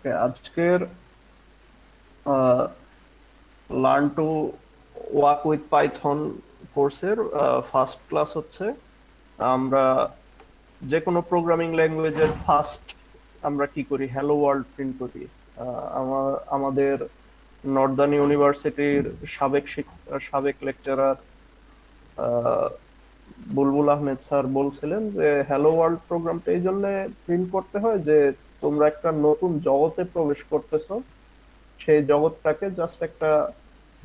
ওকে আজকের learn to work with Python কোর্সের first class হচ্ছে আমরা যে কোনো প্রোগ্রামিং ল্যাঙ্গুয়েজের ফার্স্ট আমরা কি করি হ্যালো ওয়ার্ল্ড প্রিন্ট করি আমাদের নর্দার্ন ইউনিভার্সিটির সাবেক লেকচারার বুলবুল আহমেদ স্যার বলছিলেন যে হ্যালো ওয়ার্ল্ড প্রোগ্রামটা এই জন্য প্রিন্ট করতে হয় যে তোমরা একটা নতুন জগতে প্রবেশ করতেছো সেই জগৎটাকে জাস্ট একটা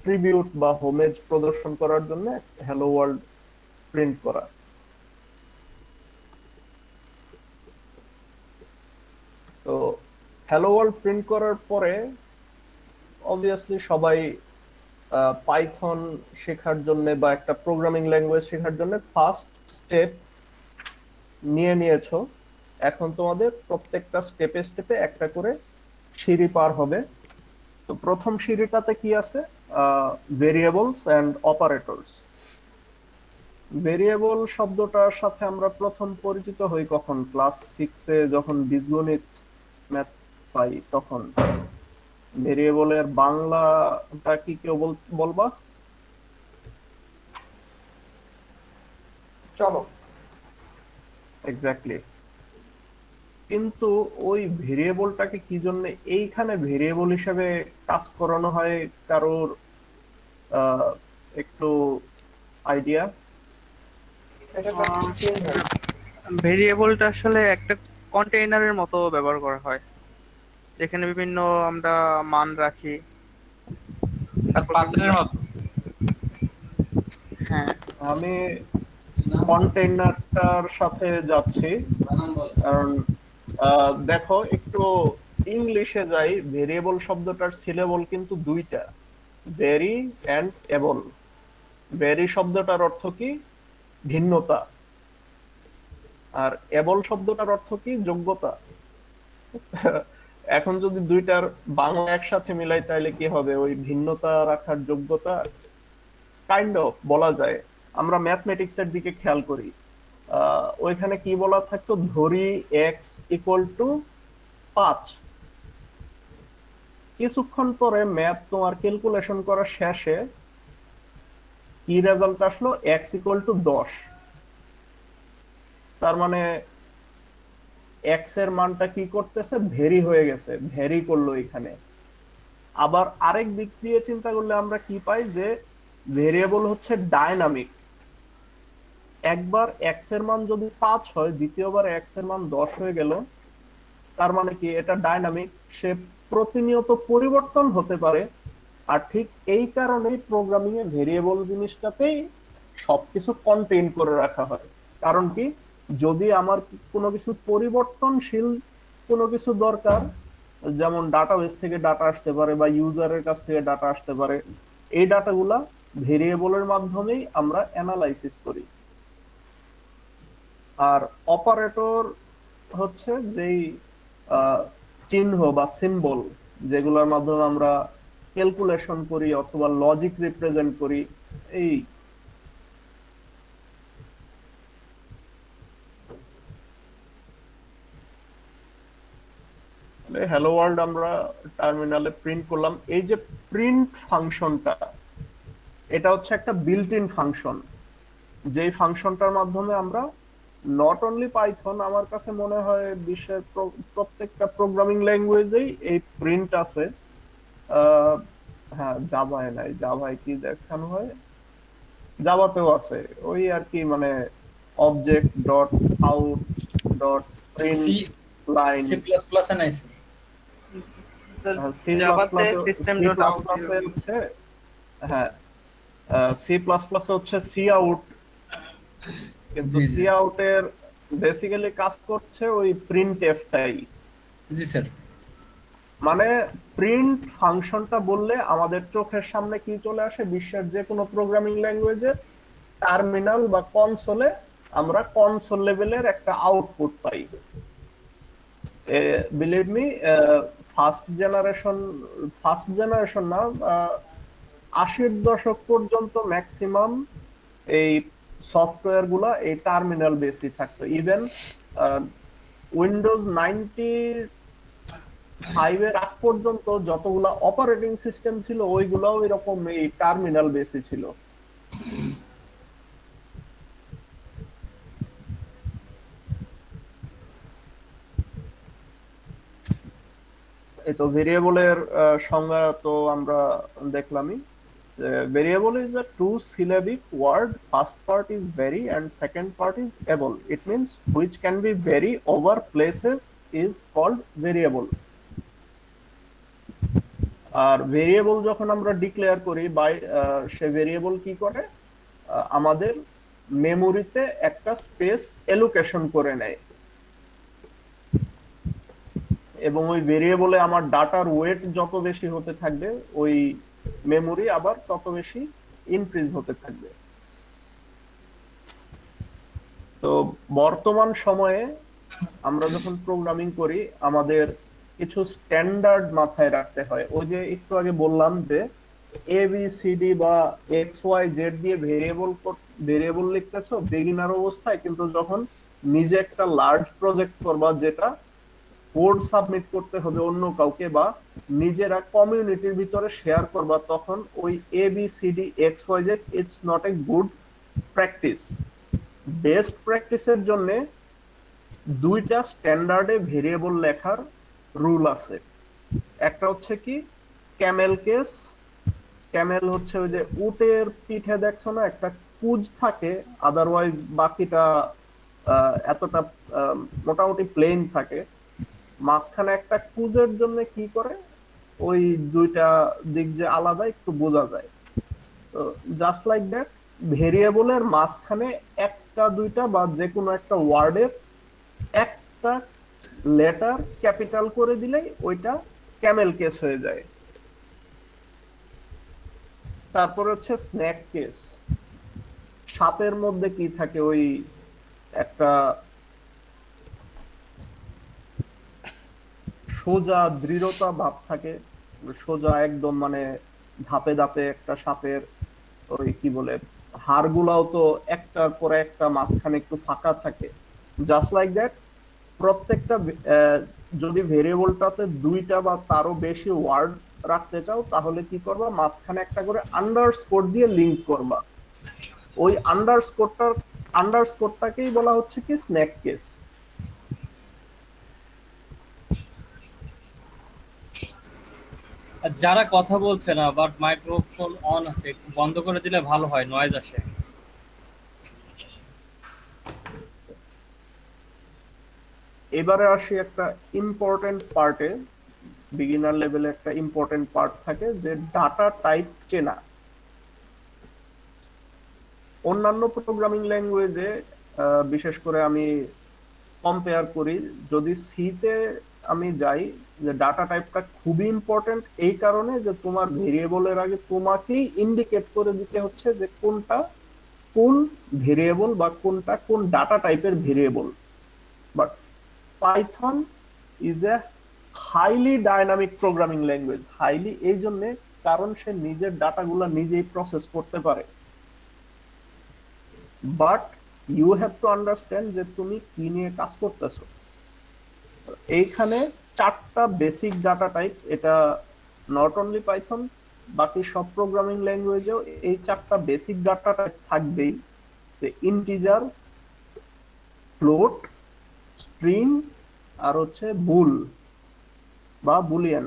ট্রিবিউট বা হোমেজ প্রদর্শন করার জন্য হ্যালো ওয়ার্ল্ড প্রিন্ট করা তো হ্যালো ওয়ার্ল্ড প্রিন্ট করার পরে obviously সবাই পাইথন শেখার জন্য বা একটা প্রোগ্রামিং ল্যাঙ্গুয়েজ শেখার জন্য ফার্স্ট স্টেপ নিয়েছো এখন তোমাদের প্রত্যেকটা স্টেপে স্টেপে একটা করে সিঁড়ি পার হবে তো প্রথম সিঁড়িটাতে কি আছে ভেরিয়েবলস এন্ড অপারেটরস ভেরিয়েবল শব্দটার সাথে আমরা প্রথম পরিচিত হই কখন ক্লাস 6 এ যখন বীজগণিত ম্যাথ পাই তখন ভেরিয়েবলের বাংলাটা কি কেউ বলবা চলো এক্স্যাক্টলি কিন্তু ওই ভেরিয়েবলটাকে কি জন্য এইখানে ভেরিয়েবল হিসেবে কাজ করানো হয় কারোর একটু আইডিয়া এটা ভেরিয়েবলটা আসলে একটা কন্টেইনারের মতো ব্যবহার করা হয় যেখানে বিভিন্ন আমরা মান রাখি স্যার পাত্রের মতো হ্যাঁ আমি কন্টেইনারটার সাথে যাচ্ছি কারণ দেখো একটু ইংলিশে যাই ভেরিয়েবল শব্দটার সিলেবল কিন্তু দুইটা ভেরি এন্ড এবল ভেরি শব্দটার অর্থ কি ভিন্নতা আর এবল শব্দটার অর্থ কি যোগ্যতা এখন যদি দুইটার বাংলা একসাথে মিলাই তাহলে কি হবে ওই ভিন্নতা রাখার যোগ্যতা কাইন্ড অফ বলা যায় আমরা ম্যাথমেটিক্স এর দিকে খেয়াল করি ওইখানে কি বলা থাকতো ধরি x = 5 কিছুক্ষণ পরে ম্যাথ তোমার ক্যালকুলেশন করা শেষে কি রেজাল্ট আসলো x = 10 তার মানে x এর মানটা কি করতেছে ভেরি হয়ে গেছে ভেরি করলো এখানে আবার আরেক দিক দিয়ে চিন্তা করলে আমরা কি পাই যে ভেরিয়েবল হচ্ছে ডাইনামিক একবার x এর মান যদি 5 হয় দ্বিতীয়বার x এর মান 10 হয়ে গেল তার মানে কি এটা ডাইনামিক সে প্রতিনিয়ত পরিবর্তন হতে পারে আর ঠিক এই কারণেই প্রোগ্রামিং এ ভেরিয়েবল জিনিসটাতেই সবকিছু কন্টেইন করে রাখা হয় কারণ কি যদি আমার কোনো কিছু পরিবর্তনশীল কোনো কিছু দরকার যেমন ডাটাবেস থেকে ডাটা আসতে পারে বা ইউজারের কাছ থেকে ডাটা আসতে পারে এই ডাটাগুলা ভেরিয়েবলের মাধ্যমেই আমরা অ্যানালাইসিস করি আর অপারেটর হচ্ছে যেই চিহ্ন বা সিম্বল যেগুলোর মাধ্যমে আমরা ক্যালকুলেশন করি অথবা লজিক রিপ্রেজেন্ট করি এই হ্যালো ওয়ার্ল্ড আমরা টার্মিনালে প্রিন্ট করলাম এই যে প্রিন্ট ফাংশনটা এটা হচ্ছে একটা বিল্ট ইন ফাংশন যেই ফাংশনটার মাধ্যমে আমরা not only python আমার কাছে মনে হয় বিশ্বের প্রত্যেকটা প্রোগ্রামিং ল্যাঙ্গুয়েজেই এই প্রিন্ট আছে হ্যাঁ জাভায় নাই জাভায় কি দেখানো হয় জাভাতেও আছে ওই আর কি মানে object dot out dot print line C plus plus এ নাই জাভাতে সিস্টেম ডট আউট আছে হ্যাঁ সি প্লাস প্লাস হচ্ছে সি আউট কিন্তু সি আউট এর বেসিক্যালি কাজ করছে ওই printf টাই জি স্যার মানে প্রিন্ট ফাংশনটা বললে আমাদের চোখের সামনে কি চলে আসে বিশ্বের যে কোনো প্রোগ্রামিং ল্যাঙ্গুয়েজে টার্মিনাল বা কনসোলে আমরা কনসোল লেভেলের একটা আউটপুট পাই বিলিভ মি ফার্স্ট জেনারেশন না 80 এর দশক পর্যন্ত ম্যাক্সিমাম এই সফটওয়্যার গুলা এই টার্মিনাল বেসই থাকতো ইভেন উইন্ডোজ 90 5 এর আগ পর্যন্ত যতগুলা অপারেটিং সিস্টেম ছিল ওইগুলাও এরকম এই টার্মিনাল বেসে ছিল। এই তো ভেরিয়েবলের সংজ্ঞা তো আমরা দেখলামই। Variable is a two-syllabic word. First part is vary and second part is able. It means which can be vary over places is called variable. R variable যখন আমরা declare করি by সে variable কি করে আমাদের মেমোরিতে একটা space allocation করে নেয় এবং ওই variable আমার ডাটার weight যত বেশি হতে থাকবে ওই মেমোরি আবার তত বেশি ইনক্রিজ হতে থাকবে। তো বর্তমান সময়ে আমরা যখন প্রোগ্রামিং করি আমাদের কিছু স্ট্যান্ডার্ড মাথায় রাখতে হয়। ওই যে একটু আগে বললাম যে এ বি সি ডি বা এক্স ওয়াই জেড দিয়ে ভেরিয়েবল লিখতেছো বিগিনার অবস্থায়, কিন্তু যখন নিজে একটা লার্জ প্রজেক্ট করবা যেটা কোড সাবমিট করতে হবে অন্য কাউকে বা নিজেরা কমিউনিটির ভিতরে শেয়ার করবা তখন ওই A B C D X Y Z it's not a good practice. Best প্র্যাকটিসের জন্য দুইটা স্ট্যান্ডার্ডে ভেরিয়েবল লেখার রুল আছে। একটা হচ্ছে কি ক্যামেল কেস। ক্যামেল হচ্ছে ওই যে উটের পিঠে দেখছো না একটা কুজ থাকে, আদারওয়াইজ বাকিটা এতটা মোটামুটি প্লেন থাকে, মাঝখানে একটা কুজের জন্য কি করে ওই দুইটা দিক যে আলাদা একটু বোঝা যায়। তো জাস্ট লাইক দ্যাট ভেরিয়েবলের মাঝখানে একটা দুইটা বা যে কোনো একটা ওয়ার্ডের একটা লেটার ক্যাপিটাল করে দিলেই ওইটা ক্যামেল কেস হয়ে যায়। তারপর হচ্ছে স্ন্যাক কেস। সাপের মধ্যে কি থাকে ওই একটা সোজা দৃঢ়তা ভাব থাকে, সোজা একদম মানে ধাপে ধাপে একটা সাপের ওই কি বলে হাড়গুলাও তো একটার পরে একটা মাঝখানে একটু ফাঁকা থাকে। জাস্ট লাইক দ্যাট প্রত্যেকটা যদি ভেরিয়েবলটাতে দুইটা বা তারও বেশি ওয়ার্ড রাখতে চাও তাহলে কি করবা মাঝখানে একটা করে আন্ডারস্কোর দিয়ে লিঙ্ক করবা। ওই আন্ডারস্কোরটাকেই বলা হচ্ছে কি স্ন্যাক কেস। যারা কথা বলছে না বাট মাইক্রোফোন অন আছে বন্ধ করে দিলে ভালো হয়, নয়েজ আসে। এবারে আসি একটা ইম্পর্টেন্ট পার্টে। বিগিনার লেভেলে একটা ইম্পর্টেন্ট পার্ট থাকে যে ডাটা টাইপ চেনা। অন্যান্য প্রোগ্রামিং ল্যাঙ্গুয়েজে বিশেষ করে আমি কম্পেয়ার করি, যদি সি তে আমি যাই যে ডাটা টাইপটা খুবই ইম্পর্টেন্ট এই কারণে যে তোমার ভেরিয়েবলের আগে তোমাকেই ইন্ডিকেট করে দিতে হচ্ছে যে কোনটা কোন ভেরিয়েবল বা কোনটা কোন ডাটা টাইপের variable. But Python is a highly dynamic programming language. Highly এই জন্যে কারণ সে নিজের ডাটাগুলা নিজেই প্রসেস করতে পারে। But you have to understand যে তুমি কি নিয়ে কাজ করতেছো। এইখানে চারটা বেসিক ডাটা টাইপ, এটা নট অনলি পাইথন, বাকি সব প্রোগ্রামিং ল্যাঙ্গুয়েজেও এই চারটা বেসিক ডাটা টাইপ থাকবেই, যে ইন্টিজার, ফ্লোট, স্ট্রিং আর হচ্ছে বুল বা বুলিয়ান।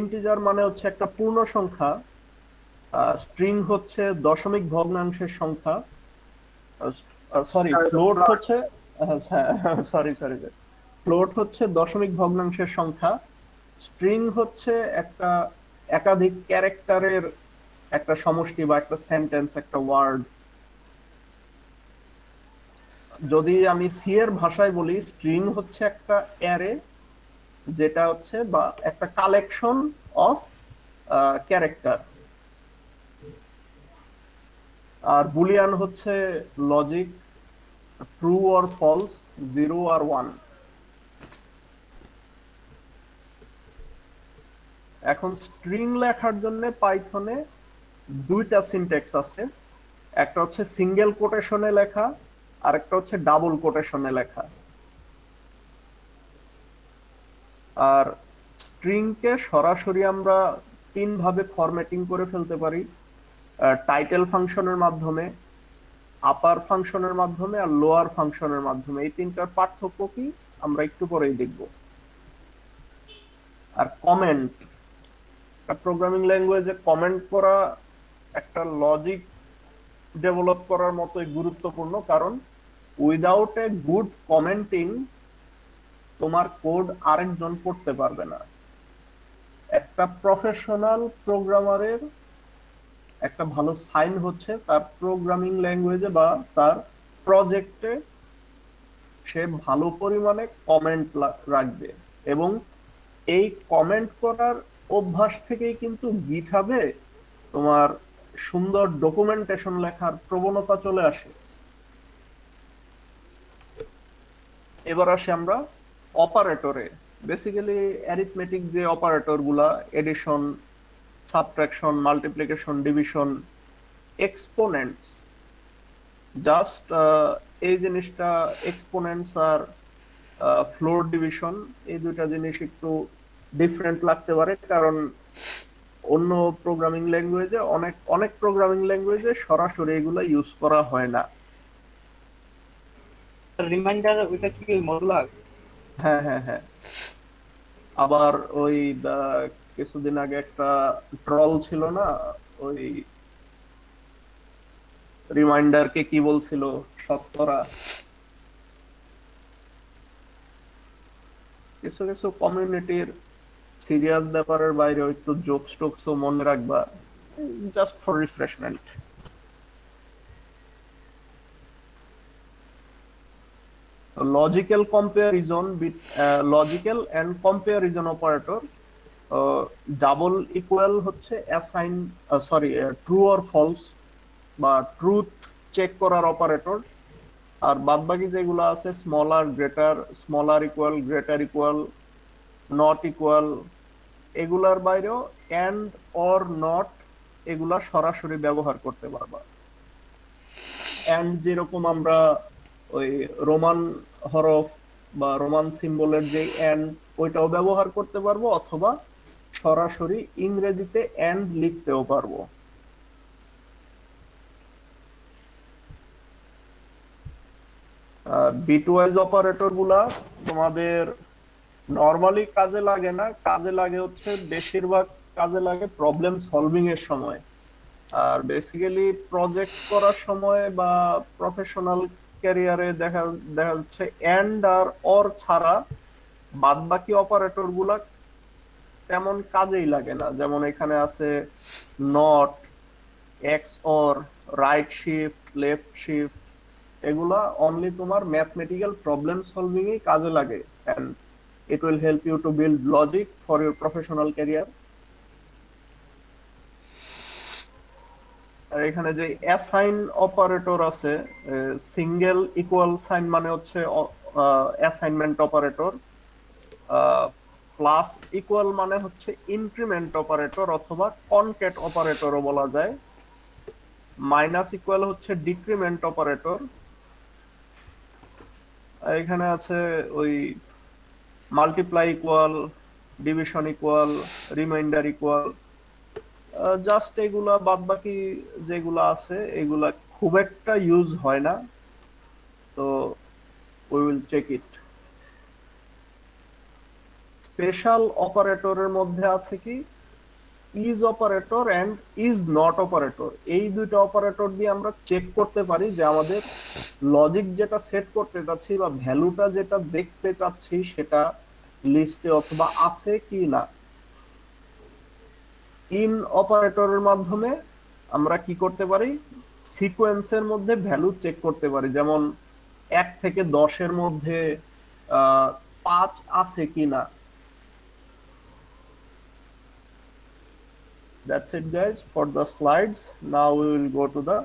ইন্টিজার মানে হচ্ছে একটা পূর্ণ সংখ্যা, স্ট্রিং হচ্ছে দশমিক ভগ্নাংশের সংখ্যা, ফ্লোট হচ্ছে ফ্লোট হচ্ছে দশমিক ভগ্নাংশের সংখ্যা, স্ট্রিং হচ্ছে একটা একাধিক ক্যারেক্টারের একটা সমষ্টি বা একটা সেন্টেন্স, একটা ওয়ার্ড। যদি আমি সি এর ভাষায় বলি স্ট্রিং হচ্ছে একটা অ্যারে যেটা হচ্ছে বা একটা কালেকশন অফ ক্যারেক্টার, আর বুলিয়ান হচ্ছে logic, true or false, zero আর ওয়ান। এখন স্ট্রিং লেখার জন্য পাইথনে দুইটা সিনট্যাক্স আছে, একটা হচ্ছে সিঙ্গেল কোটেশনে লেখা আর একটা হচ্ছে ডাবল কোটেশনে লেখা। আর স্ট্রিংকে সরাসরি আমরা তিন ভাবে ফরম্যাটিং করে ফেলতে পারি, টাইটেল ফাংশনের মাধ্যমে, আপার ফাংশনের মাধ্যমে আর লোয়ার ফাংশনের মাধ্যমে। এই তিনটার পার্থক্য কি আমরা একটু পরেই দেখব। আর কমেন্ট, প্রোগ্রামিং ল্যাঙ্গুয়েজে কমেন্ট করা একটা লজিক ডেভেলপ করার মতোই গুরুত্বপূর্ণ, কারণ উইদাউট এ গুড কমেন্টিং তোমার কোড আরেকজন পড়তে পারবে না। একটা প্রফেশনাল প্রোগ্রামারের একটা ভালো সাইন হচ্ছে তার প্রোগ্রামিং ল্যাঙ্গুয়েজে বা তার প্রজেক্টে সে ভালো পরিমাণে কমেন্ট রাখবে, এবং এই কমেন্ট করার অভ্যাস থেকেই কিন্তু গিটহাবে তোমার সুন্দর ডকুমেন্টেশন লেখার প্রবণতা চলে আসে। এবার আসি আমরা অপারেটরে। বেসিক্যালি অ্যারিথমেটিক যে অপারেটরগুলা, addition, subtraction, multiplication, division, exponents, just এই জিনিসটা, এক্সপোনেন্টস আর ফ্লোর ডিভিশন, এই দুইটা জিনিস একটু ডিফারেন্ট লাগতে পারে, কারণ অন্য প্রোগ্রামিং ল্যাঙ্গুয়েজে অনেক অনেক প্রোগ্রামিং ল্যাঙ্গুয়েজে সরাসরি এগুলা ইউজ করা হয় না। রিমাইন্ডার ওইটা কি মডুলার? হ্যাঁ হ্যাঁ হ্যাঁ। আবার ওই কিছুদিন আগে একটা ট্রল ছিল না, ওই রিমাইন্ডারকে কি বলছিল, শতকরা কিছু কিছু কমিউনিটির সিরিয়াস ব্যাপারের বাইরে একটু জোক স্টোকসও মনে রাখবা, just for refreshment. Logical comparison, logical and comparison operator. Double equal হচ্ছে assign, sorry true or false বা ট্রুথ চেক করার অপারেটর। আর বাদবাকি যেগুলো আছে smaller, greater, smaller equal, greater equal, not equal, এগুলার বাইরেও এন্ড অর নট এগুলা সরাসরি ব্যবহার করতে পারবা। এন্ড যেরকম আমরা ওই রোমান হরফ বা রোমান সিম্বলের যে এন্ড ওইটাও ব্যবহার করতে পারবো, অথবা সরাসরি ইংরেজিতে এন্ড লিখতেও পারবো। বিটওয়াইজ অপারেটর গুলা তোমাদের নরমালি কাজে লাগে না, কাজে লাগে হচ্ছে বেশিরভাগ কাজে লাগে প্রবলেম সলভিং এর সময়। আর বেসিক্যালি প্রজেক্ট করার সময় বা প্রফেশনাল ক্যারিয়ারে দেখা যাচ্ছে এন্ড আর অর ছাড়া বাদ বাকি অপারেটর গুলা তেমন কাজেই লাগে না। যেমন এখানে আছে not, x or, right shift, left shift, এগুলা অনলি তোমার ম্যাথমেটিক্যাল প্রবলেম সলভিং এ কাজে লাগে, and it will help you to build logic for your professional career. আর এখানে যে অ্যাসাইন অপারেটর আছে, সিঙ্গেল ইকুয়াল সাইন মানে হচ্ছে অ্যাসাইনমেন্ট অপারেটর, প্লাস ইকুয়াল মানে হচ্ছে ইনক্রিমেন্ট অপারেটর অথবা কনক্যাট অপারেটরও বলা যায়, মাইনাস ইকুয়াল হচ্ছে ডিক্রিমেন্ট অপারেটর। এখানে আছে ওই multiply equal, division equal, remainder equal, just এগুলা বাদ বাকি যেগুলা আছে এগুলা খুব একটা ইউজ হয় না, তো we will check it. Special অপারেটরের মধ্যে আছে কি is operator and is not operator. এই দুটো অপারেটর দিয়ে আমরা চেক করতে পারি যে আমাদের লজিক যেটা সেট করতে চাচ্ছি বা ভ্যালুটা যেটা দেখতে চাচ্ছি সেটা লিস্টে অথবা আছে কি না। ইন অপারেটরের মাধ্যমে আমরা কি করতে পারি, সিকোয়েন্সের মধ্যে ভ্যালু চেক করতে পারি, যেমন 1 থেকে 10 মধ্যে 5 আছে কি না। That's it guys for the slides. Now we will go to the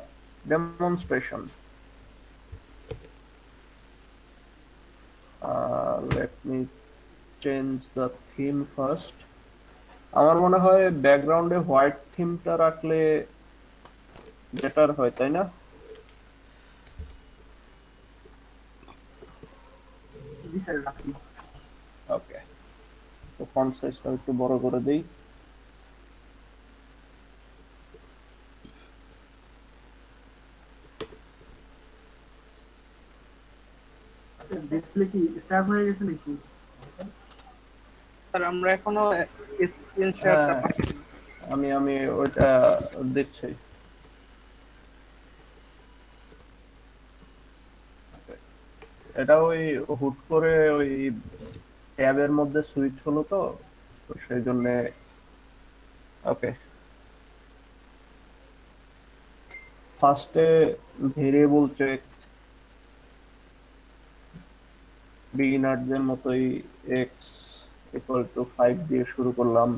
demonstration. Let me change the theme first. আমার মনে হয় ব্যাকগ্রাউন্ডে হোয়াইট থিমটা রাখলে বেটার হয়, তাই না? Okay. তো ফন্ট সাইজটা একটু বড় করে দেই। ডিসপ্লে কি স্টার্ট হয়ে গেছে নাকি স্যার? আমরা এখনো স্ক্রিন শেয়ারটা পাচ্ছি। আমি ওটা দেখছি। এটা ওই হুট করে ওই ট্যাবের মধ্যে সুইচ হলো তো সেই জন্য। ওকে, ফার্স্টে ভেরিয়েবল চেক, বিগিনারদের মতোই এক্স ইকুয়াল টু 5 দিয়ে শুরু করলাম,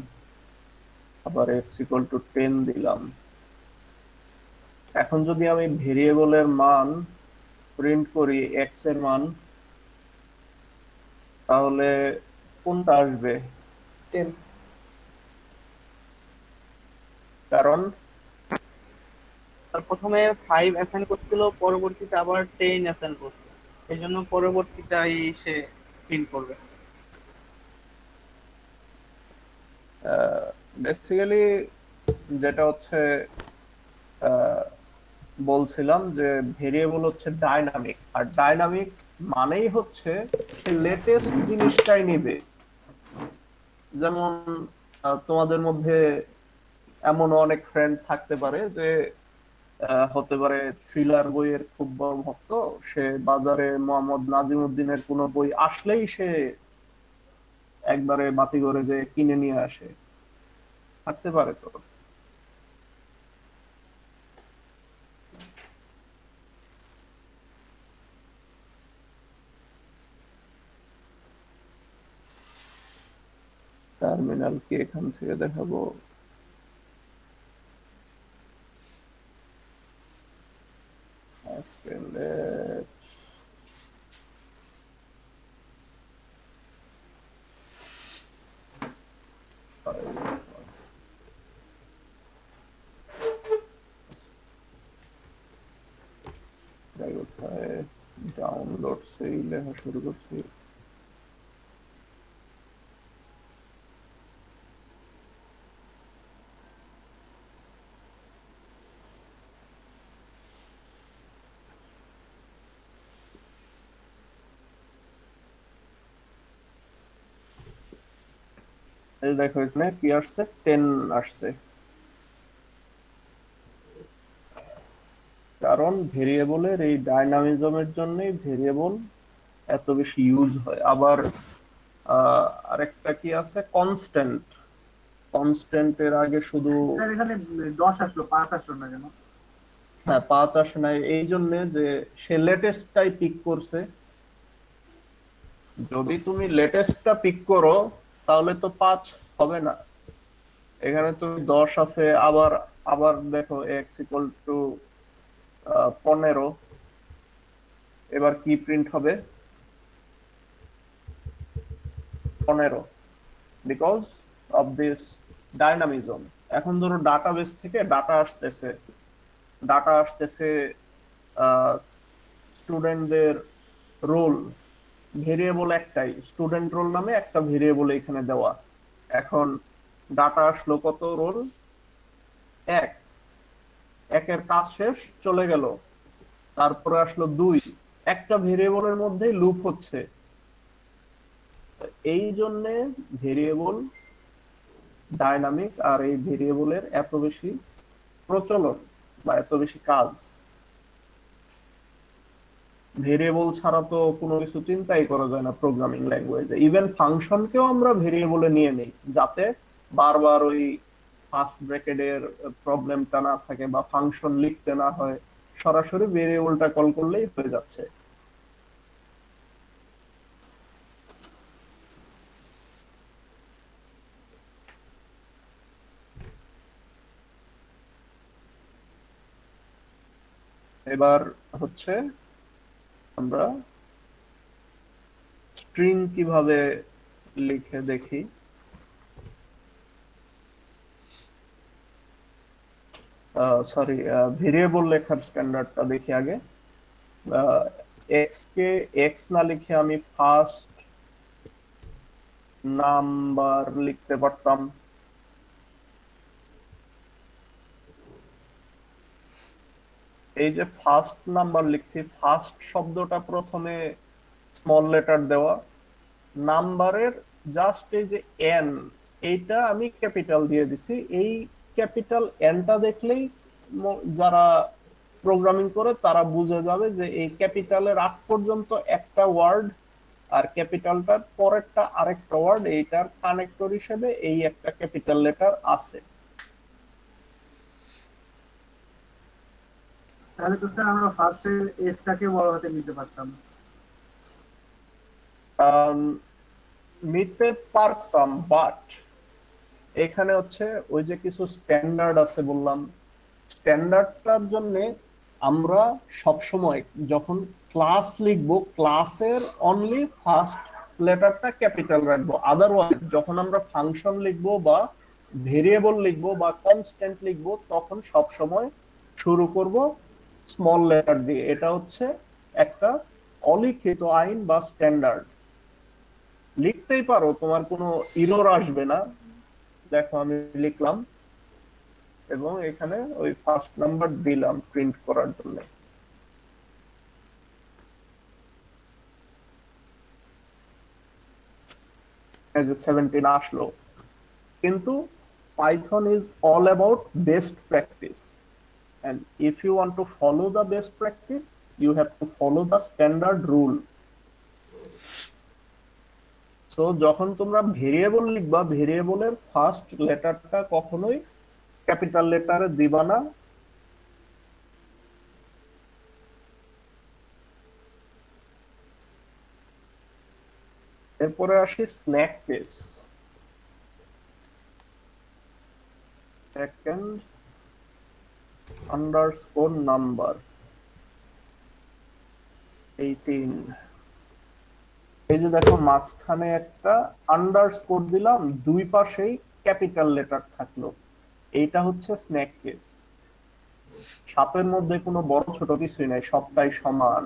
আবার এক্স ইকুয়াল টু 10 দিলাম। এখন যদি আমি ভেরিয়েবলের মান প্রিন্ট করি x এর মান, তাহলে কোনটা আসবে? 10, কারণ প্রথমে 5 অ্যাসাইন করছিল, পরবর্তীতে আবার 10 অ্যাসাইন করছে, এইজন্য পরবর্তীটাই সে প্রিন্ট করবে। বেসিক্যালি যেটা হচ্ছে বলছিলাম যে ভেরিয়েবল হচ্ছে ডাইনামিক, আর ডাইনামিক মানেই হচ্ছে লেটেস্ট জিনিসটাই নেবে। যেমন তোমাদের মধ্যে এমন অনেক ফ্রেন্ড থাকতে পারে যে হতে পারে থ্রিলার বইয়ের খুব বড় ভক্ত, সে বাজারে মোহাম্মদ নাজিমউদ্দিনের কোনো বই আসলেই সে একবারে বাতি করে যে কিনে নিয়ে আসে, থাকতে পারে। তো টার্মিনাল কি এখান থেকে দেখাবো? ডাউনলোড সেই লেখা শুরু করছি। দেখো এখানে কি আসছে, 10 আসছে, কারণ ভেরিয়েবলের এই ডাইনামিজমের জন্যই ভেরিয়েবল এত বেশি ইউজ হয়। আবার আরেকটা কি আছে, কনস্ট্যান্ট, কনস্ট্যান্টের আগে শুধু স্যার এখানে 10 আসলো, 5 আসলো না কেন? হ্যাঁ, 5 আসে না এই জন্য যে সে লেটেস্টটাই পিক করছে। যদি তুমি লেটেস্টটা পিক করো তাহলে তো 5 হবে না, এখানে তুমি 10 আছে। আবার দেখো x equal to 15, এবার কি প্রিন্ট হবে? 15, because of this dynamism। এখন ধরো ডাটাবেস থেকে ডাটা আসতেছে স্টুডেন্টদের রোল, ভেরিয়েবল একটাই, স্টুডেন্ট রোল নামে একটা ভেরিয়েবল এখানে দেওয়া। এখন ডাটা আসলো কত? রোল 1, একের কাজ শেষ, চলে গেল। তারপরে আসলো 2, একটা ভেরিয়েবলের মধ্যে লুপ হচ্ছে। এই জন্য ভেরিয়েবল ডাইনামিক, আর এই ভেরিয়েবলের এত বেশি প্রচলন বা এত বেশি কাজ। ভেরিয়েবল ছাড়া তো কোনো কিছু চিন্তাই করা যায় না প্রোগ্রামিং ল্যাঙ্গুয়েজে। ইভেন ফাংশনকেও আমরা ভেরিয়েবলে নিয়ে নেই যাতে বারবার ওই ফার্স্ট ব্র্যাকেটের প্রবলেমটা না থাকে বা ফাংশন লিখতে না হয়, সরাসরি ভেরিয়েবলটা কল করলেই হয়ে যাচ্ছে। এবার হচ্ছে আমরা স্ট্রিং কিভাবে লিখে দেখি। সরি, ভেরিয়েবল লেখার স্ট্যান্ডার্ডটা দেখি আগে। x কে x না লিখে আমি ফার্স্ট নাম্বার লিখতে পারতাম। এই যে ফার্স্ট নাম্বার লিখছি, ফার্স্ট শব্দটা প্রথমে স্মল লেটার দেওয়া, নাম্বারের জাস্ট এই যে এন এইটা আমি ক্যাপিটাল দিয়ে দিছি। এই ক্যাপিটাল এনটা দেখলেই যারা প্রোগ্রামিং করে তারা বুঝে যাবে যে এই ক্যাপিটালের আগ পর্যন্ত একটা ওয়ার্ড আর ক্যাপিটালটার পরেরটা আরেকটা ওয়ার্ড, এইটার কানেক্টর হিসেবে এই একটা ক্যাপিটাল লেটার আছে। তাহলে তো স্যার আমরা ফার্স্টে এফটাকে বড় হতে নিতে পারতাম। নিতে পারতাম, বাট এখানে হচ্ছে ওই যে কিছু স্ট্যান্ডার্ড আছে বললাম, স্ট্যান্ডার্ডটার জন্য আমরা সব সময় যখন ক্লাস লিখবো ক্লাসের অনলি ফার্স্ট লেটারটা ক্যাপিটাল রাখবো। আদারওয়াইজ যখন আমরা ফাংশন লিখবো বা ভেরিয়েবল লিখবো বা কনস্ট্যান্ট লিখবো তখন সব সময় শুরু করব স্মল লেটার দিয়ে। এটা হচ্ছে একটা অলিখিত আইন বা স্ট্যান্ডার্ড। লিখতেই পারো, তোমার কোনো ইরর আসবে না। দেখো আমি লিখলাম এবং এখানে ওই ফার্স্ট নাম্বার দিলাম প্রিন্ট করার জন্য। এই যে 17 আসলো। কিন্তু Python is all about best practice, and if you want to follow the best practice you have to follow the standard rule. So যখন তোমরা ভেরিয়েবল লিখবা, ভেরিয়েবলের ফার্স্ট লেটারটা কখনোই ক্যাপিটাল লেটারে দিবা না। এরপরে আসি snake case. Second underscore number 18। এই যে দেখো মাঝখানে একটা আন্ডারস্কোর দিলাম, দুই পাশেই ক্যাপিটাল লেটার থাকলো। এইটা হচ্ছে স্ন্যাক কেস। সাপের মধ্যে কোনো বড় ছোট কিছুই নাই, সবটাই সমান।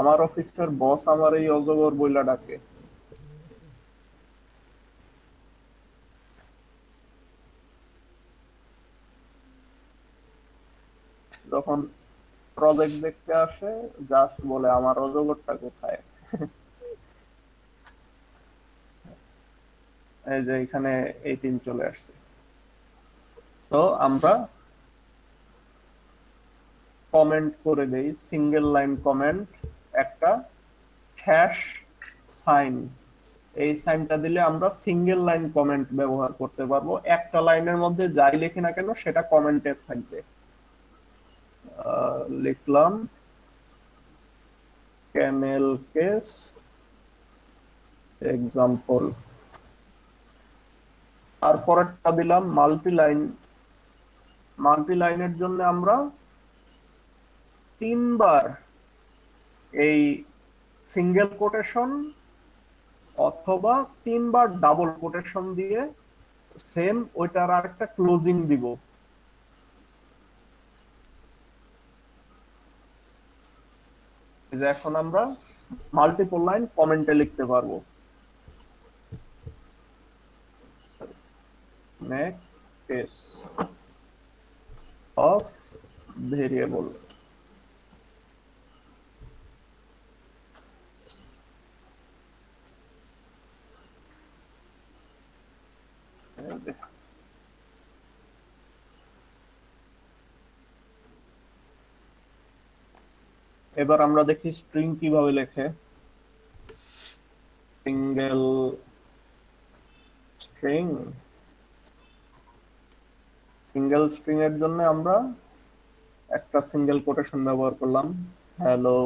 আমার অফিসের বস আমার এই অজগর বইলা ডাকে। যখন প্রজেক্ট দেখতে আসে জাস্ট বলে আমার অজগরটা কোথায়। এই যে এখানে 18 চলে আসছে। সো আমরা কমেন্ট করে দেই, সিঙ্গেল লাইন কমেন্ট, একটা হ্যাশ সাইন। এই সাইনটা দিলে আমরা সিঙ্গেল লাইন কমেন্ট ব্যবহার করতে পারবো। একটা লাইনের মধ্যে যাই লিখি না কেন সেটা কমেন্টে থাকবে। লিখলাম ক্যামেল কেস এক্সাম্পল, আর পরেরটা দিলাম মাল্টি লাইন। মাল্টি লাইনের জন্য আমরা তিনবার এই সিঙ্গেল কোটেশন অথবা তিনবার ডাবল কোটেশন দিয়ে সেম ওইটার আরেকটা ক্লোজিং দিব। এখন আমরা মাল্টিপল লাইন কমেন্টে লিখতে পারবো। Next case of variable. এবার আমরা দেখি স্ট্রিং কিভাবে লেখে। সিঙ্গেল স্ট্রিং, সিঙ্গেল স্ট্রিং এর জন্য আমরা একটা সিঙ্গেল কোটেশন ব্যবহার করলাম, হ্যালো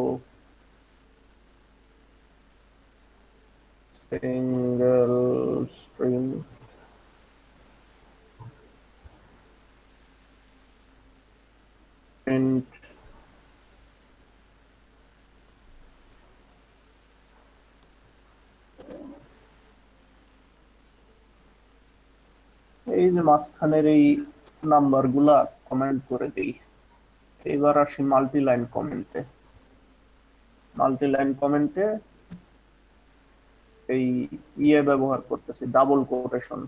সিঙ্গেল স্ট্রিং। এই যে মাঝখানের এই নাম্বারগুলা কমেন্ট করে দেই। এবার আসি মাল্টি লাইন কমেন্টে। multi-line comment এ এই ইয়ে ব্যবহার করতেছি double quotation.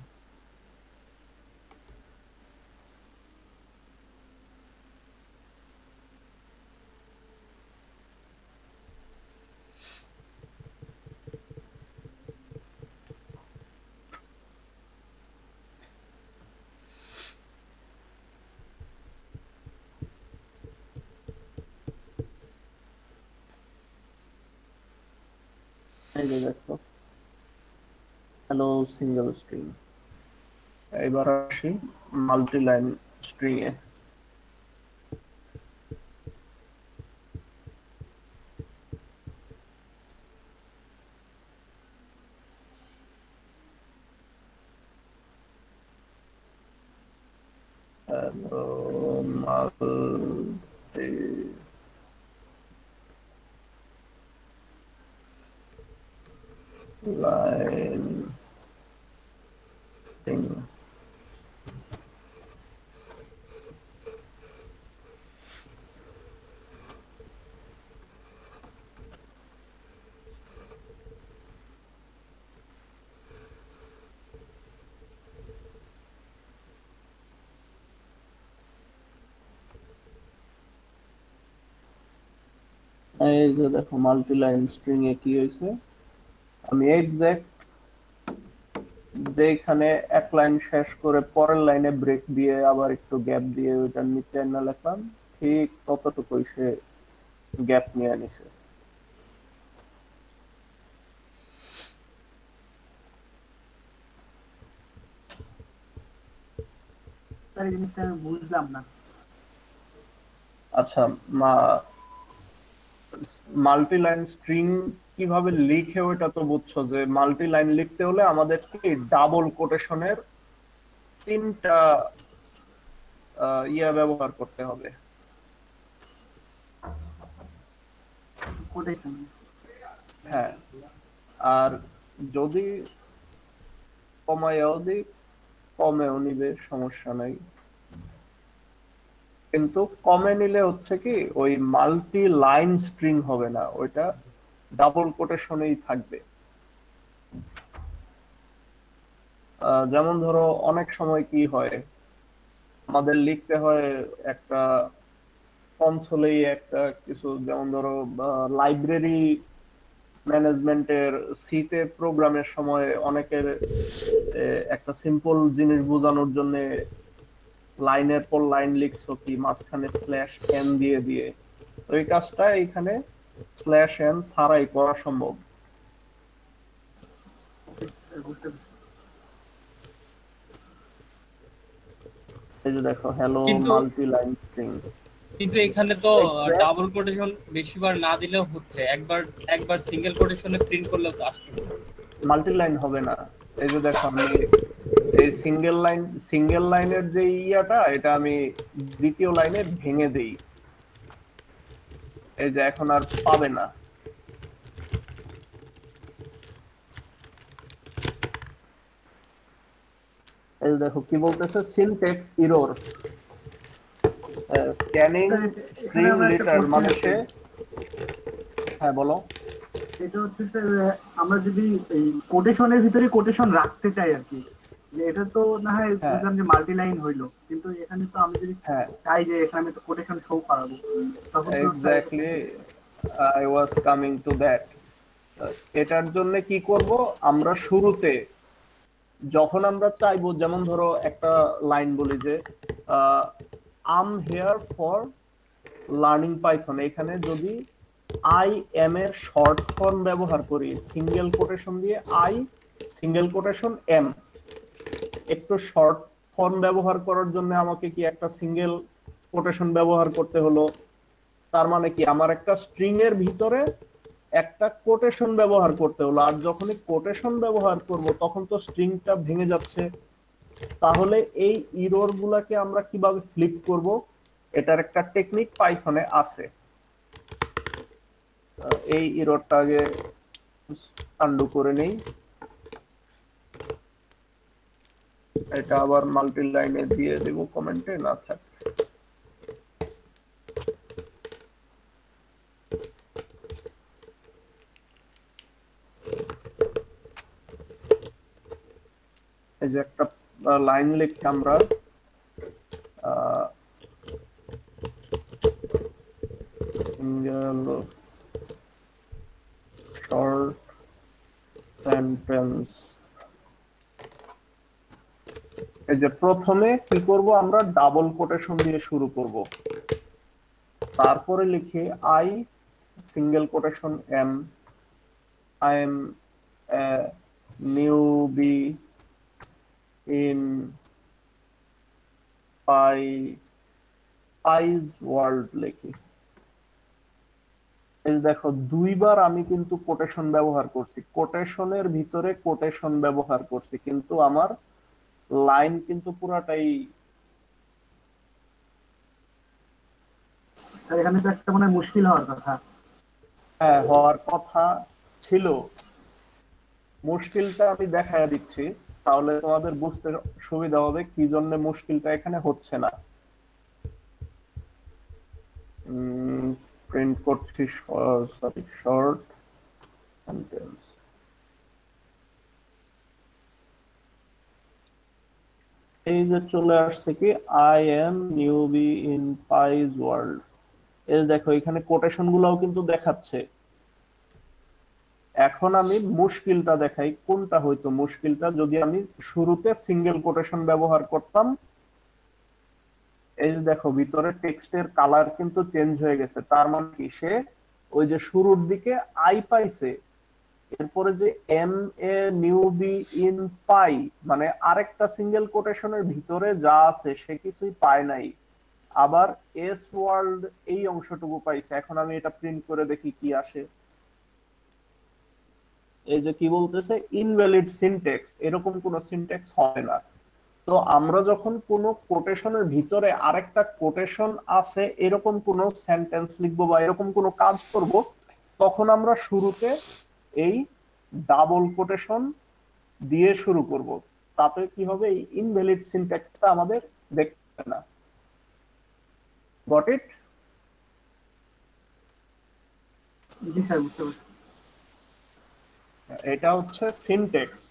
Hello single string এবার আসি মাল্টি লাইন স্ট্রিং এ। এই যে দেখো মাল্টি লাইন স্ট্রিং এ কি হইছে, আমি এক্সাক্ট যেখানে এক লাইন শেষ করে পরের লাইনে ব্রেক দিয়ে আবার একটু গ্যাপ দিয়ে ওটার নিচে না লিখলাম ঠিক ততটুকু সে গ্যাপ নিয়ে নিছে। তার জিনিসটা বুঝলাম না। আচ্ছা মা মাল্টি লাইন স্ট্রিং কিভাবে লিখে ওটা তো বুঝছো যে মাল্টি লাইন লিখতে হলে আমাদের কি ডাবল কোটেশনের তিনটা ইয়া ব্যবহার করতে হবে কোটেশন। হ্যাঁ আর যদি কমায়ও দিই কমেও নিবে সমস্যা নাই, কিন্তু কমে নিলে হচ্ছে কি ওই মাল্টি লাইন স্ট্রিং হবে না, ওইটা ডাবল কোটেশনেই থাকবে। যেমন ধরো অনেক সময় কি হয় আমাদের লিখতে হয় একটা কনসোলেই একটা কিছু, যেমন ধরো লাইব্রেরি ম্যানেজমেন্টের সিতে প্রোগ্রামের সময় অনেকের একটা সিম্পল জিনিস বোঝানোর জন্য লাইনের পর লাইন লিখছো কি মাঝখানে স্ল্যাশ এন দিয়ে দিয়ে, ওই কাজটা এখানে স্ল্যাশ এন ছাড়াই করা সম্ভব। এই যে দেখো হ্যালো মাল্টি লাইন স্ট্রিং, কিন্তু এখানে তো ডাবল কোটেশন বেশিবার না দিলেও হচ্ছে, একবার সিঙ্গেল কোটেশনে প্রিন্ট করলেও তো আসছে, মাল্টি লাইন হবে না। এই যে দেখো আমি এই সিঙ্গেল লাইনের যে ইয়াটা এটা আমি দ্বিতীয় লাইনে ভেঙে দেই, এই যে এখন আর পাবে না। এই দেখো কি বলতেছে syntax error scanning string literal মানে সে, হ্যাঁ বলো। এটা হচ্ছে স্যার আমরা যদি এই কোটেশনের ভিতরে কোটেশন রাখতে চাই আর কি, যে এটা তো না হয় বুঝলাম যে মাল্টি লাইন হইলো, কিন্তু এখানে তো আমি যদি চাই যে এখানে আমি তো কোটেশন শো করাবো তখন exactly I was coming to that. এটার জন্য কি করব আমরা শুরুতে যখন আমরা চাইবো, যেমন ধরো একটা লাইন বলি যে I am here for learning Python, এখানে যদি আই এম এর শর্ট ফর্ম ব্যবহার করি সিঙ্গেল কোটেশন দিয়ে আই সিঙ্গেল কোটেশন এম, একটু শর্ট ফর্ম ব্যবহার করার জন্য আমাকে কি একটা সিঙ্গেল কোটেশন ব্যবহার করতে হলো, তার মানে কি আমার একটা স্ট্রিং এর ভিতরে একটা কোটেশন ব্যবহার করতে হলো। আর যখনই কোটেশন ব্যবহার করব তখন তো স্ট্রিংটা ভেঙে যাচ্ছে, তাহলে এই এরর গুলাকে আমরা কিভাবে ফ্লিপ করব এটার একটা টেকনিক পাইথনে আছে, এই এররটা আগে আন্ডু করে নেই। এটা আবার মাল্টি লাইনে দিয়ে দেব কমেন্টে না থাকে। এই যে একটা লাইন লিখে আমরা single short sentence এই যে প্রথমে কি করব আমরা ডাবল কোটেশন দিয়ে শুরু করব তারপরে লিখে I single quotation m I am a newbie in Py's world লিখি এই দেখো দুইবার আমি কিন্তু কোটেশন ব্যবহার করছি কোটেশনের ভিতরে কোটেশন ব্যবহার করছি কিন্তু আমার লাইন কিন্তু পুরাটাই স্যার এখানে তো একটা মনে মুশকিল হওয়ার কথা হ্যাঁ হওয়ার কথা ছিল মুশকিলটা আমি দেখায়া দিচ্ছি তাহলে তোমাদের বুঝতে সুবিধা হবে কি জন্য মুশকিলটা এখানে হচ্ছে না print করছি সরি শর্ট সেন্টেন্স এই যে চলে আসছে কি I am newbie in Py's world এই দেখো এখানে কোটেশন গুলোও কিন্তু দেখাচ্ছে এখন আমি মুশকিলটা দেখাই কোনটা হয়তো মুশকিলটা যদি আমি শুরুতে সিঙ্গেল কোটেশন ব্যবহার করতাম এই দেখো ভিতরে টেক্সটের কালার কিন্তু চেঞ্জ হয়ে গেছে তার মানে কি সে ওই যে শুরুর দিকে আই পাইছে এরপরে যে M a newbie in Py মানে আরেকটা সিঙ্গেল কোটেশনের ভিতরে যা আছে সে কিছুই পায় নাই আবার এস ওয়ার্ল্ড এই অংশটুকু পাইছে এখন আমি এটা প্রিন্ট করে দেখি কি আসে এই যে কি বলতেছে ইনভ্যালিড সিনট্যাক্স এরকম কোন সিনট্যাক্স হয় না তো আমরা যখন কোন কোটেশনের ভিতরে আরেকটা কোটেশন আছে এরকম কোন সেন্টেন্স লিখব বা এরকম কোন কাজ করব তখন আমরা শুরুতে এই ডাবল কোটেশন দিয়ে শুরু করব তাতে কি হবে এই ইনভ্যালিড সিনট্যাক্সটা আমাদের দেখতে না গট ইট জি স্যার বুঝতে পারছি এটা হচ্ছে সিনট্যাক্স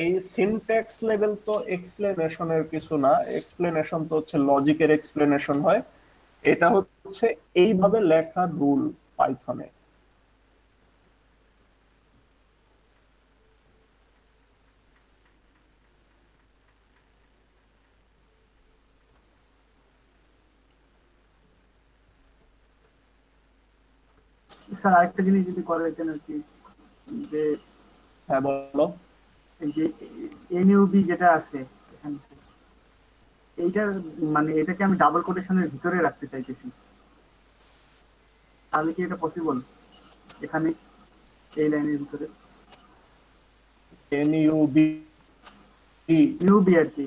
এই সিনট্যাক্স লেভেল তো এক্সপ্লেনেশনের কিছু না এক্সপ্লেনেশন তো হচ্ছে লজিকের এক্সপ্লেনেশন হয় এটা হচ্ছে এইভাবে লেখা রুল পাইথনে স্যার আরেকটা জিনিস যদি করে দেন আর কি যে হ্যাঁ বলো যে এনইউবি যেটা আছে এখানে এইটা মানে এটাকে আমি ডাবল কোটেশনের ভিতরে রাখতে চাইতেছি তাহলে কি এটা পসিবল এখানে এই লাইনের ভিতরে এনইউবি ইউবি আর কি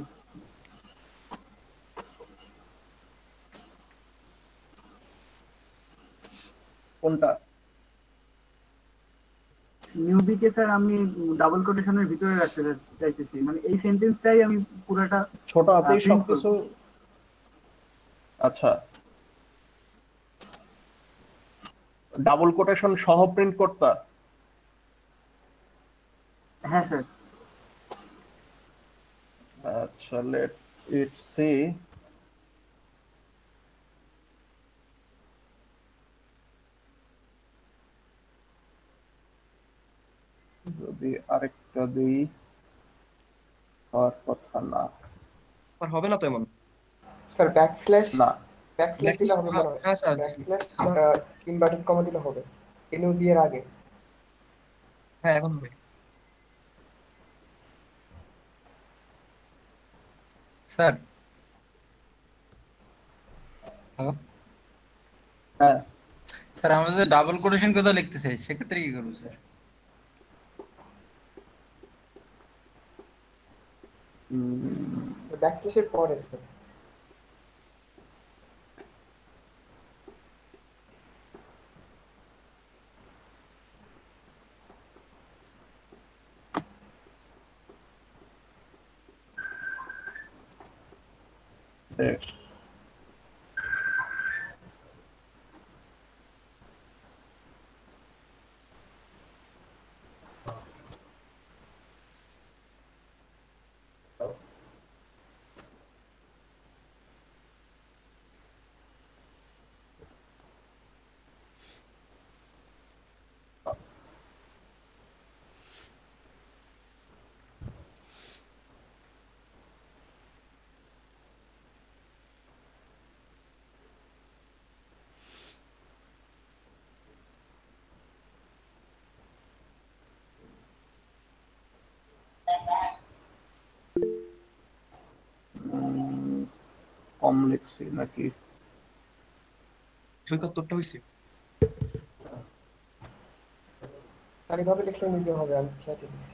কোনটা নিউবি কে স্যার আমি ডাবল কোটেশনের ভিতরে রাখতে চাইতেছি মানে এই সেন্টেন্সটাই আমি পুরোটা ছোট হাতেই সবকিছু আচ্ছা ডাবল কোটেশন সহ প্রিন্ট করতে হ্যাঁ স্যার আচ্ছা লেট ইট সি যদি আরেকটা দেই আর কথা না স্যার হবে না তো এমন স্যার ব্যাকস্ল্যাশ না ব্যাকস্ল্যাশ দিলে হবে হ্যাঁ স্যার ব্যাকস্ল্যাশ ইনভার্টেড কমা দিলে হবে এনইউবি এর আগে হ্যাঁ এখন হবে স্যার হ্যাঁ স্যার আমরা যে ডাবল কোটেশন কথা লিখতেছে সেক্ষেত্রে কি করব স্যার ব্যাকস্ল্যাশের পরে আছে কম লিখছি নাকি ৭৪টা হইছে আর এইভাবে লিখলে মিলিয়ে হবে আমি ঠিক দিছি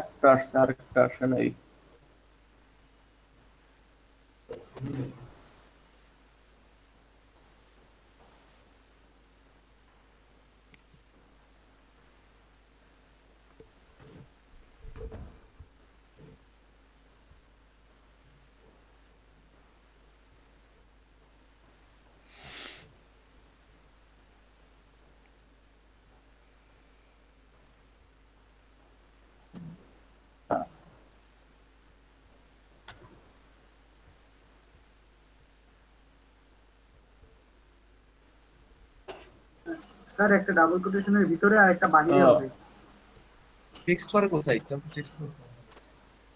একটা আর একটা আছে নাই স্যার একটা ডাবল কোটেশনের ভিতরে আর একটা বাইরে হবে ফিক্সড করে কোথায় কিন্তু ফিক্সড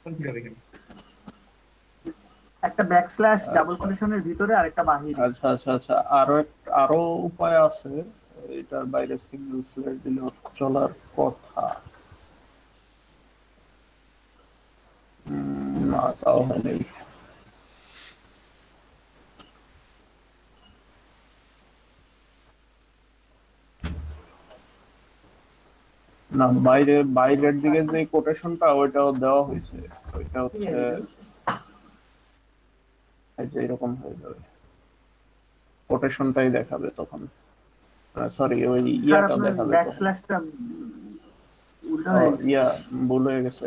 কোন কিভাবে কেন একটা ব্যাকস্ল্যাশ ডাবল কোটেশনের ভিতরে আর একটা বাইরে আচ্ছা আচ্ছা আচ্ছা আরো উপায় আছে এটার বাইরে সিঙ্গেল স্ল্যাশ দিলে চলার কথা না তাও হবে না বাইরের দিকে যে কোটেশনটা ওটাও দেওয়া হয়েছে ওটা হচ্ছে এই রকম হয়ে যাবে কোটেশনটাই দেখাবে তখন সরি ওই ইয়াটা দেখাবে ব্যাকস্ল্যাশটা উল্টো হয়ে গেছে ইয়া ভুল হয়ে গেছে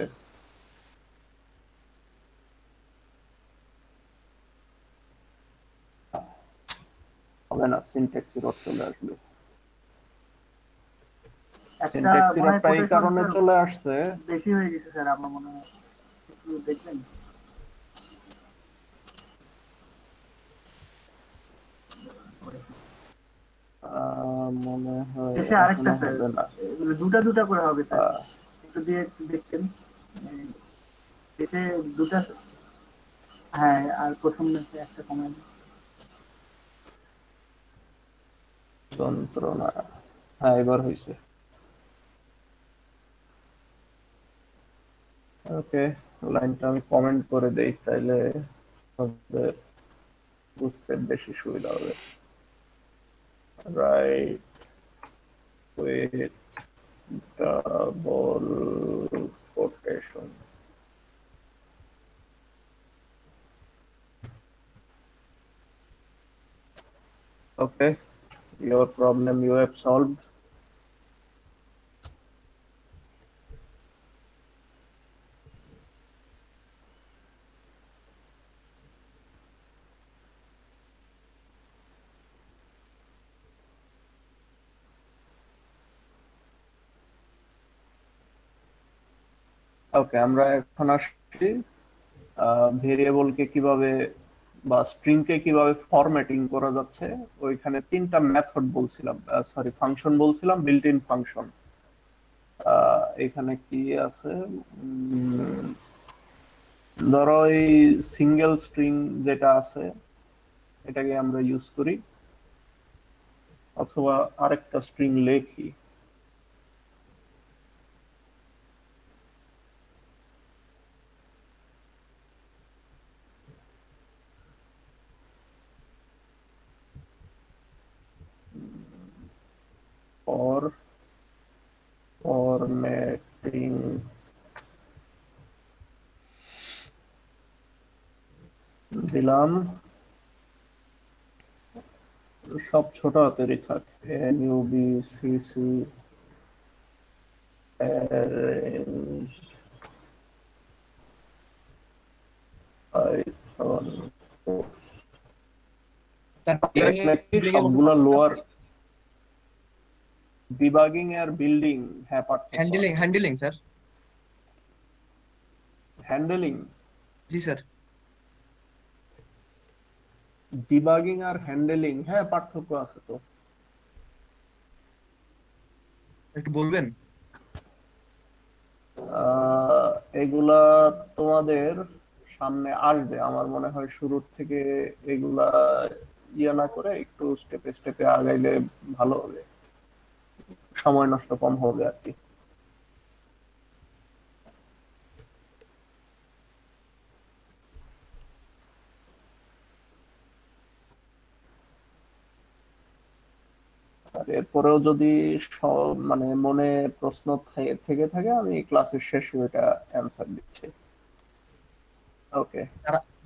হবে না সিনট্যাক্স এরর চলে আসবে সিনট্যাক্স এর প্রায় কারণে চলে আসছে বেশি হয়ে গেছে স্যার আপনি মনে হয় একটু দেখেন মনে হয় এসে আরেকটা স্যার দুটো করে হবে স্যার একটু দিয়ে দেখেন এসে দুটো হ্যাঁ আর প্রথম থেকে একটা কমেন্ট যন্ত্রণা হ্যাঁ এবার হইছে ओके लाइन टाइम कमेंट করে দেই তাইলে হবে বুঝতে বেশি সুবিধা হবে right with double quotation okay your problem you have solved okay আমরা এখন আসছি ভেরিয়েবল কে কিভাবে বা স্ট্রিং কে কিভাবে ফরম্যাটিং করা যাচ্ছে ওইখানে তিনটা মেথড বলছিলাম সরি ফাংশন বলছিলাম বিল্ট ইন ফাংশন এখানে কি আছে ধরো এই সিঙ্গেল স্ট্রিং যেটা আছে এটাকে আমরা ইউজ করি অথবা আরেকটা স্ট্রিং লেখি और formatting दिलाम सब छोटा तेरी था NUBCC arrange Python सबगुला lower debugging and building have part handling sir handling ji sir debugging and handling hai parthokyo ache to ekটু bolben egula tomader সামনে আসবে আমার মনে হয় শুরুর থেকে এগুলা ইয়া না করে একটু স্টেপ স্টেপে আগাইলে ভালো হবে সময় নষ্ট কম হবে আর কি এরপরেও যদি মানে মনে প্রশ্ন থেকে থাকে আমি ক্লাসের শেষে এটা অ্যানসার দিচ্ছি ওকে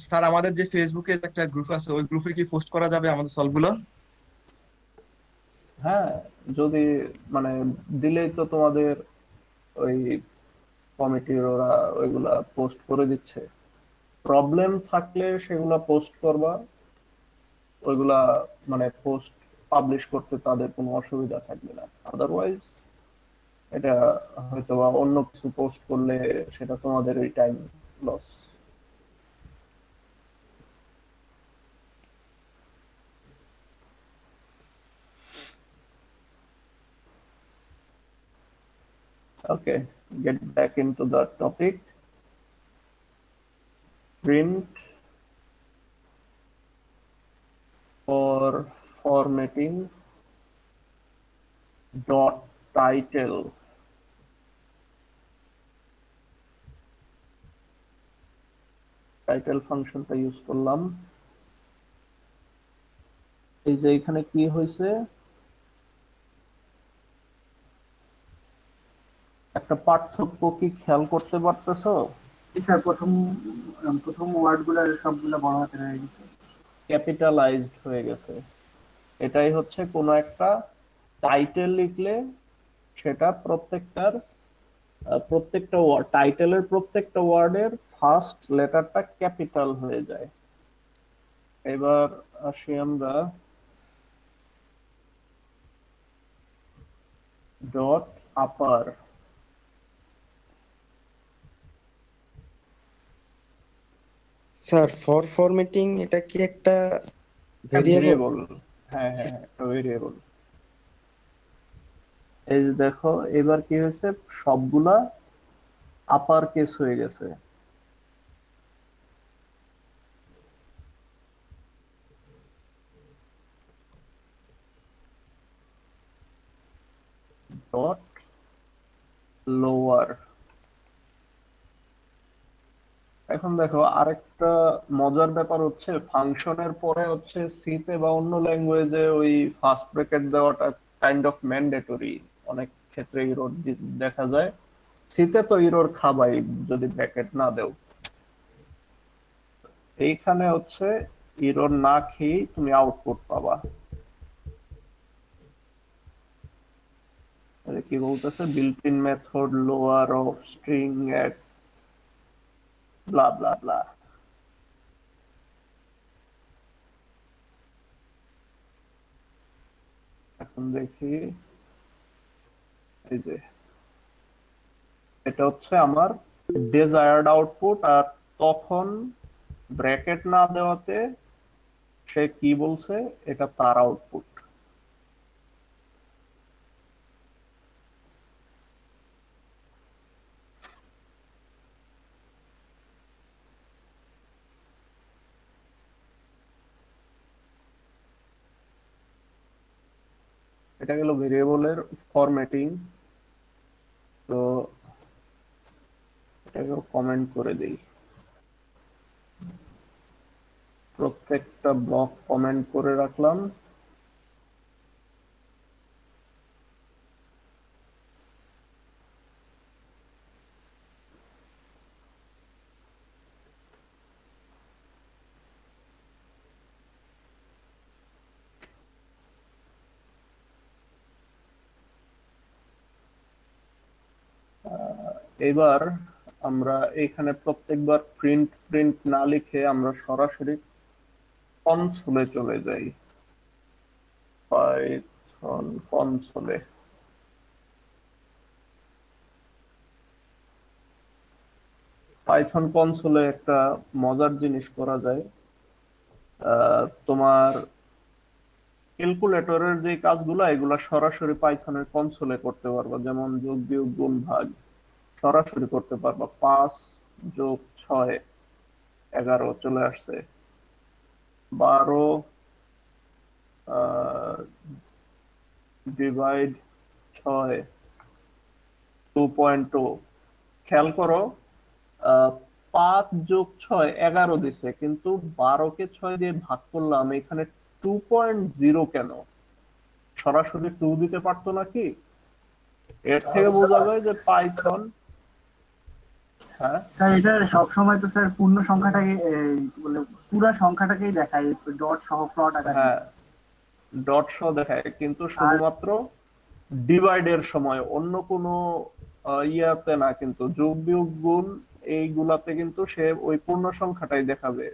স্যার আমাদের যে ফেসবুকে একটা গ্রুপ আছে ওই গ্রুপে কি পোস্ট করা যাবে আমাদের সলভগুলো হ্যাঁ যদি মানে দিলে তো তোমাদের ওই কমিটির ওরা ওইগুলা পোস্ট করে দিচ্ছে প্রবলেম থাকলে সেগুলা পোস্ট করবা ওইগুলা মানে পোস্ট পাবলিশ করতে তাদের কোনো অসুবিধা থাকবে না अदरवाइज এটা হয়তো অন্য কিছু পোস্ট করলে সেটা তোমাদেরই time loss okay get back into the topic print or formatting dot title title function ta use korlam ei je ekhane ki hoyse ekta parthokko ki khyal korte partecho sir prothom word gulo sob gulo boro hatere hoye geche capitalized hoye geche এটাই হচ্ছে কোন একটা title লিখলে সেটা প্রত্যেকটা word টাইটেলের প্রত্যেকটা ওয়ার্ডের first লেটারটা ক্যাপিটাল হয়ে যায় এবার আসি আমরা dot upper sir for formatting এটা কি একটা ভেরিয়েবল হ্যাঁ হ্যাঁ ভেরিয়েবল এই দেখো এবার কি হয়েছে সবগুলা আপার কেস হয়ে গেছে ডট লোয়ার এখন দেখো আরেকটা মজার ব্যাপার হচ্ছে ফাংশনের পরে হচ্ছে সি তে বা অন্য ল্যাঙ্গুয়েজে ওই ফার্স্ট ব্র্যাকেট দেওয়াটা কাইন্ড অফ ম্যান্ডেটরি অনেক ক্ষেত্রে এরর দেখা যায় সি তে তো এরর খাবাই যদি ব্র্যাকেট না দাও এইখানে হচ্ছে এরর না খেয়ে তুমি আউটপুট পাবা আরে কি বলতেছে built in method lower of string at blah blah blah এখন দেখি এই যে এটা হচ্ছে আমার desired output আর তখন ব্র্যাকেট না দেওয়াতে সে কি বলছে এটা তার আউটপুট এটা হলো ভেরিয়েবলের ফরম্যাটিং তো এটাকে কমেন্ট করে দেই প্রত্যেকটা ব্লক কমেন্ট করে রাখলাম এবার আমরা এখানে প্রত্যেকবার প্রিন্ট না লিখে আমরা সরাসরি কনসোলে চলে যাই পাইথন কনসোলে পাইথন কনসোলে একটা মজার জিনিস করা যায় তোমার ক্যালকুলেটরের যে কাজগুলো এগুলা সরাসরি পাইথনের কনসোলে করতে পারবা যেমন যোগ বিয়োগ গুণ ভাগ সরাসরি করতে পারবা 5 যোগ 6 11 चले आसছে 12 डिवाइड 6 2.2 খেয়াল করো 5 + 6 11 দিছে কিন্তু 12 কে 6 দিয়ে ভাগ করলে আমি এখানে 2.0 কেন সরাসরি 2 দিতে পারতো নাকি এর থেকে বোঝা যায় যে পাইথন হ্যাঁ স্যার এটা সব সময় তো স্যার পূর্ণ সংখ্যাটাকে মানে পুরো সংখ্যাটাকেই দেখায় ডট সহ ফ্লট আকারে হ্যাঁ ডট সহ দেখায় কিন্তু শুধুমাত্র ডিভাইড এর সময় অন্য কোনো ইয়াতে না কিন্তু যোগ বিয়োগ গুণ এইগুলাতে কিন্তু সে ওই পূর্ণ সংখ্যাটাই দেখাবে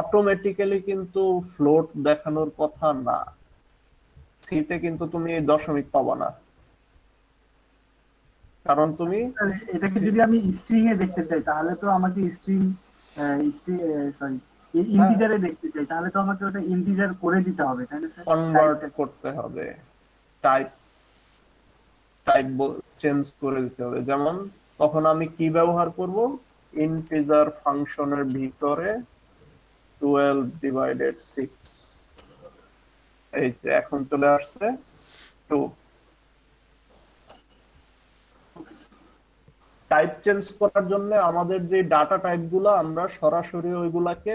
অটোমেটিক্যালি কিন্তু ফ্লোট দেখানোর কথা না সিতে কিন্তু তুমি দশমিক পাবা না কারণ তুমি এটাকে যদি আমি স্ট্রিং এ দেখতে চাই তাহলে তো আমাকে সরি ইন্টিজারে দেখতে চাই তাহলে তো আমাকে ওটা ইন্টিজার করে দিতে হবে তাই না স্যার কনভার্ট করতে হবে টাইপ চেঞ্জ করে দিতে হবে যেমন তখন আমি কি ব্যবহার করব ইন্টিজার ফাংশনের ভিতরে 12 / 6 এই যে এখন চলে আসছে 2 টাইপ চেঞ্জ করার জন্য আমাদের যে ডাটা টাইপগুলো আমরা সরাসরি ওইগুলাকে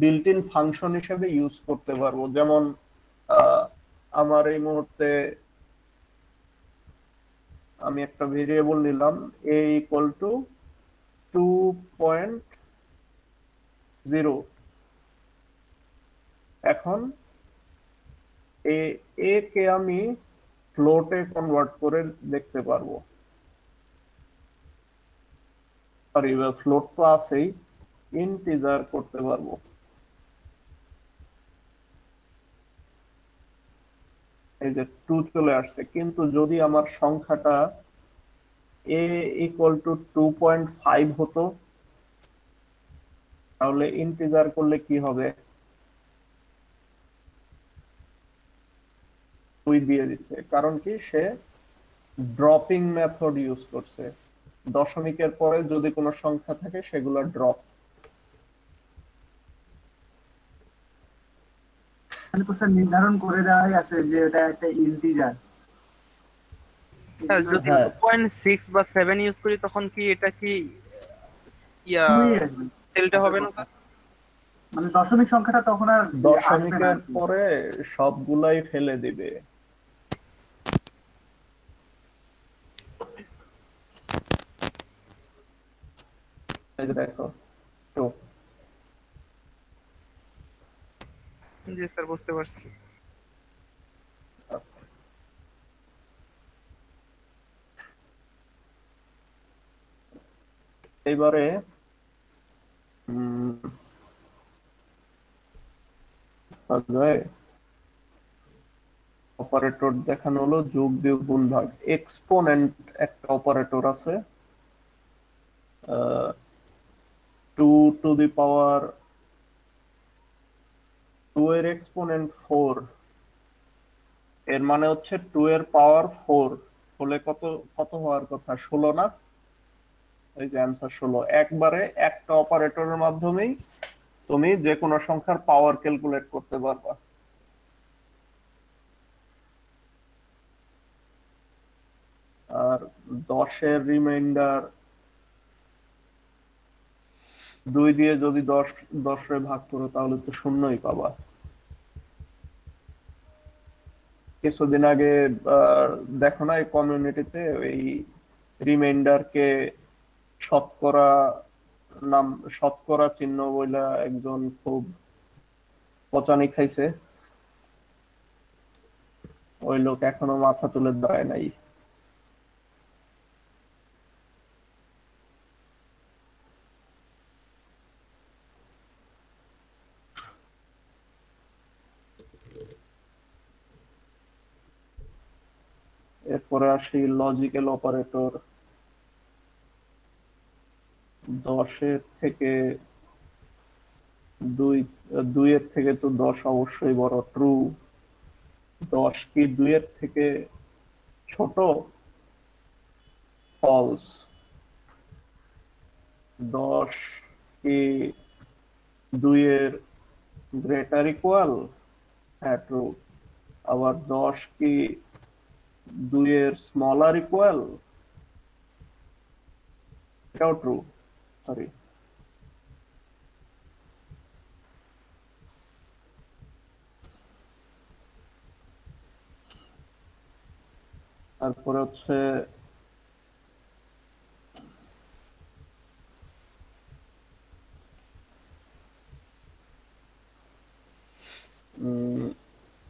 বিল্ট ইন ফাংশন হিসেবে ইউজ করতে পারবো যেমন আমার এই মুহূর্তে আমি একটা ভেরিয়েবল নিলাম a = 2.0 এখন a কে আমি ফ্লোটে কনভার্ট করে দেখতে পারবো সরি ফ্লোট তো আছেই ইন্টিজার করতে পারবো এই যে 2 চলে আসছে কিন্তু যদি আমার সংখ্যাটা a = 2.5 হতো তাহলে ইন্টিজার করলে কি হবে 2 দিয়ে দিয়েছে কারণ কি সে ড্রপিং মেথড ইউজ করছে দশমিকের পরে যদি কোনো সংখ্যা থাকে সেগুলো ড্রপ তাহলে স্যার নির্ধারণ করে দেওয়াই আছে যে এটা একটা ইন্টিজার স্যার যদি 2.6 বা 7 ইউজ করি তখন কি এটা কি ইয়া সেলটা হবে না মানে দশমিক সংখ্যাটা তখন আর দশমিকের পরে সবগুলাই ফেলে দিবে এই দেখো তো জি স্যার বুঝতে পারছি এইবারে অপারেটর দেখানো হলো যোগ বিয়োগ গুণ ভাগ এক্সপোনেন্ট একটা অপারেটর আছে 2 এর এক্সপোনেন্ট 4 এর মানে হচ্ছে 2 এর পাওয়ার 4 হলে কত হওয়ার কথা 16 না এই যে आंसर 16 একবারে একটা অপারেটরের মাধ্যমে তুমি যে কোনো সংখ্যার পাওয়ার ক্যালকুলেট করতে পারবা আর 10 এর রিমাইন্ডার 2 দিয়ে যদি 10 এর ভাগ করো তাহলে তো শূন্যই পাবা কিছুদিন আগে দেখো না এই কমিউনিটিতে এই রিমাইন্ডার কে শতকরা চিহ্ন বইলা একজন খুব পচানি খাইছে ওই লোক এখনো মাথা তুলে দাঁড়ায় নাই এরপরে আসি লজিক্যাল অপারেটর 10 এর থেকে 2 এর থেকে তো 10 অবশ্যই বড় ট্রু 10 কি 2 এর থেকে ছোট ফলস 10 কি 2 এর greater equal at root, আবার 10 কি 2 এর smaller equal, এটাও true, sorry. তারপর হচ্ছে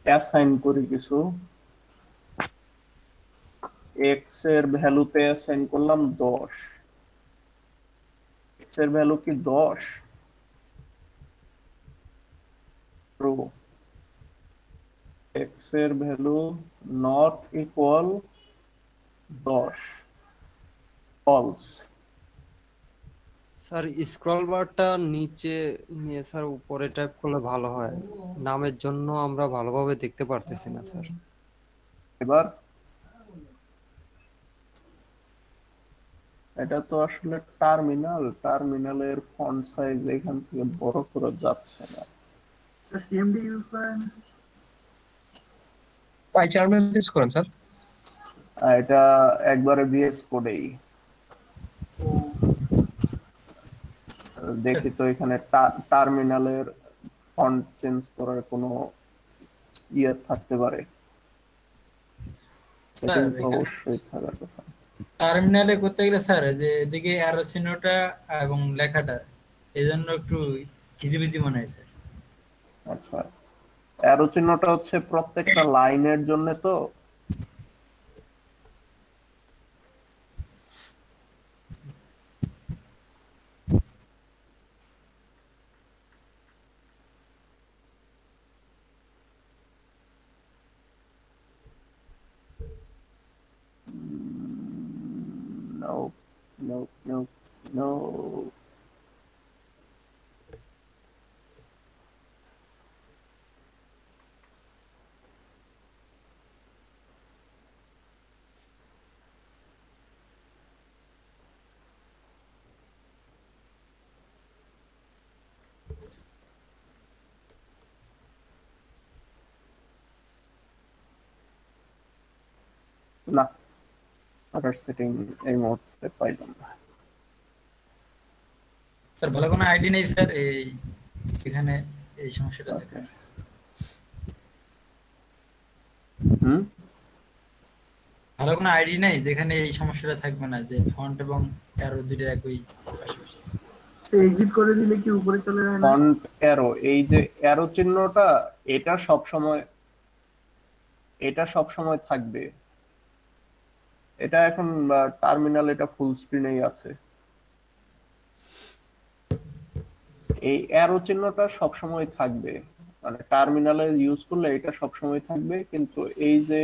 অ্যাসাইন করি কিছু x এর ভ্যালুতে অ্যাসাইন করলাম 10 x এর ভ্যালু কি 10 ট্রু x এর value not equal 10 false sir scroll বারটা নিচে নিয়ে স্যার উপরে টাইপ করলে ভালো হয় নামের জন্য আমরা ভালোভাবে দেখতে পারতেছি না স্যার এবার এটা তো আসলে টার্মিনালের ফন্ট সাইজ এখান থেকে বড় করে যাচ্ছে না স্যার সিএমডি ইউজ করেন পাইচার্ম ইউজ করেন স্যার এটা একবারে ভিএস কোডেই দেখি তো এখানে টার্মিনালের ফন্ট চেঞ্জ করার কোনো ইয়ার থাকতে পারে স্যার অবশ্যই থাকার কথা টার্মিনালে করতে গেলে স্যার যে এদিকে এরর চিহ্নটা এবং লেখাটা এজন্য একটু কিজিবিজি মনে হয় স্যার আচ্ছা এরর চিহ্নটা হচ্ছে প্রত্যেকটা লাইনের জন্য তো No. No. Other setting a mode that by them. Sir ভালো কোনো আইডি নেই স্যার এই সেখানে এই সমস্যাটা দেখা ভালো কোনো আইডি নেই যেখানে এই সমস্যাটা থাকবে না যে ফন্ট এবং অ্যারো দুটো একই এক্সিট করে দিলে কি উপরে চলে যায় না ফন্ট অ্যারো এই যে অ্যারো চিহ্নটা এটা সব সময় থাকবে এটা এখন টার্মিনাল এটা ফুল স্ক্রিনেই আছে এই অ্যারো চিহ্নটা সব সময় থাকবে মানে টার্মিনালে ইউজ করলে এটা সব সময় থাকবে কিন্তু এই যে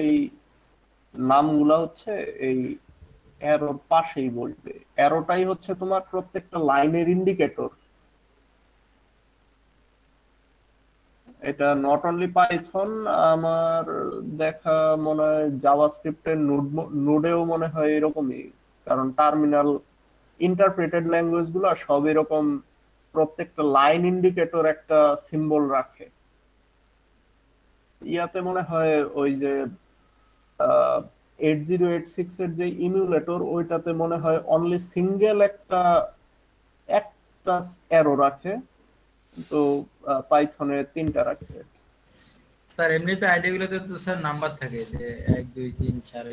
নামগুলা হচ্ছে এই অ্যারোর পাশেই বলবে অ্যারোটাই হচ্ছে তোমার প্রত্যেকটা লাইনের ইন্ডিকেটর এটা নট অনলি পাইথন আমার দেখা মনে হয় জাভাস্ক্রিপ্টের নোডেও মনে হয় এরকমই কারণ টার্মিনাল ইন্টারপ্রেটেড ল্যাঙ্গুয়েজগুলো সব এরকম প্রত্যেকটা লাইন ইন্ডিকেটর একটা সিম্বল রাখে ইয়াতে মনে হয় ওই যে 8086 এর যে ইমুলেটর ওইটাতে মনে হয় অনলি সিঙ্গেল একটা এরর রাখে তো পাইথনে তিনটা রাখছে স্যার এমনিতে আইডিগুলোতে তো স্যার নাম্বার থাকে যে 1 2 3 4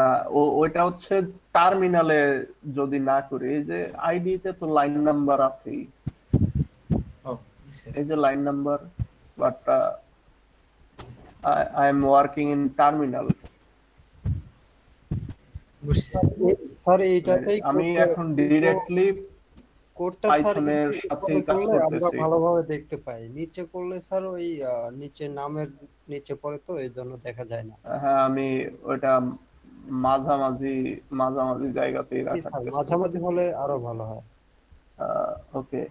না ওটা হচ্ছে টার্মিনালে যদি না করে এই যে আইডি তে তো লাইন নাম্বার আছে এই যে line number but I am working in terminal sir এইটাতেই আমি এখন डायरेक्टली কোডটা স্যার এর সাথে কাজ করতেছি ভালোভাবে দেখতে পাই নিচে করলে স্যার ওই নিচে নামের নিচে পড়ে তো এইজন্য দেখা যায় না হ্যাঁ আমি ওটা মাঝামাঝি জায়গাতেই রাখা স্যার মাঝামাঝি হলে আরো ভালো হয় ওকে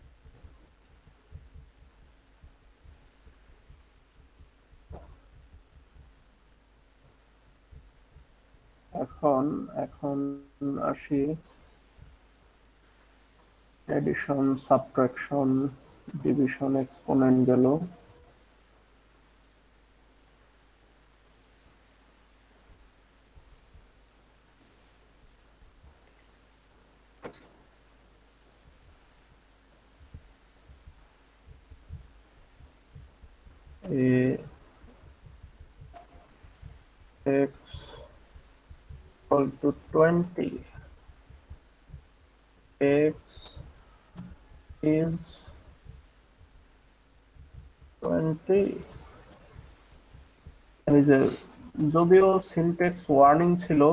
এখন আসি addition, subtraction, division, exponent below. X equal to 20. X is 20. जो सिंटेक्स वार्निंग छिलो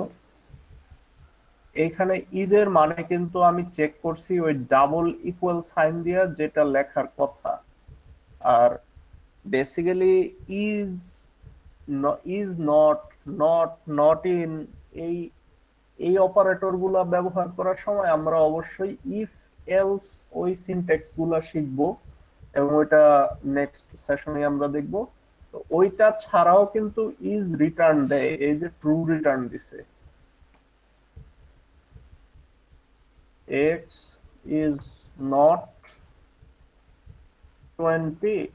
एखाने इजर माने किन्तु आमी चेक करसी ओई डबल इक्वल साइन दिया जेटा लेखार कथा और basically is not not in এই অপারেটরগুলো ব্যবহার করার সময় আমরা অবশ্যই if else ওই সিনট্যাক্সগুলো শিখব এবং ওটা নেক্সট সেশনে আমরা দেখব। তো ওইটা ছাড়াও কিন্তু is return দেয়, এই যে ট্রু রিটার্ন দিছে x is not 20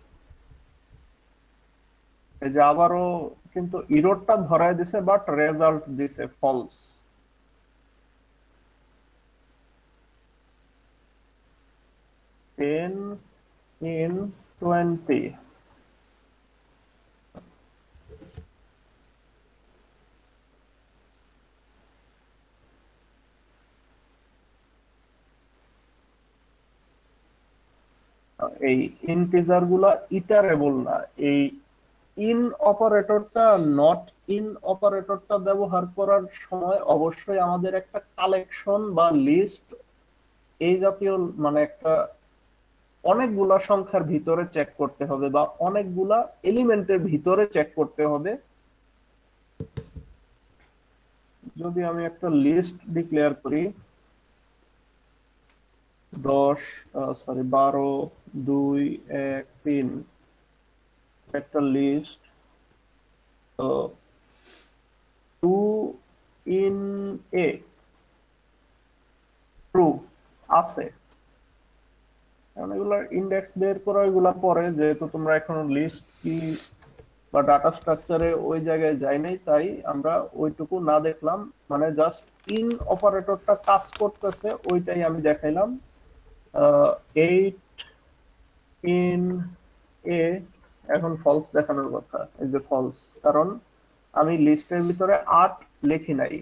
আবারও কিন্তু ইররটা ধরায় দিছে বাট রেজাল্ট দিছে ফলস। in 20 এই ইন্টিজার গুলা ইটারেবল না, এই ইন অপারেটরটা নট ইন অপারেটরটা ব্যবহার করার সময় অবশ্যই আমাদের একটা কালেকশন বা লিস্ট এই জাতীয় মানে একটা অনেকগুলা সংখ্যার ভিতরে চেক করতে হবে বা অনেকগুলা এলিমেন্টের ভিতরে চেক করতে হবে। যদি আমি একটা লিস্ট ডিক্লেয়ার করি 12 2 1 3 একটা লিস্ট, তো 2 ইন এ ট্রু আছে অনেকগুলা ইনডেক্স বের করা এগুলা পরে, যেহেতু তোমরা এখন লিস্ট কি বা ডাটা স্ট্রাকচারে ওই জায়গায় যাই নাই তাই আমরা ওইটুকু না দেখলাম, মানে জাস্ট ইন অপারেটরটা কাজ করতেছে ওইটাই আমি দেখাইলাম। 8 ইন এ এখন ফলস দেখানোর কথা, এই যে ফলস কারণ আমি লিস্টের ভিতরে 8 লিখি নাই।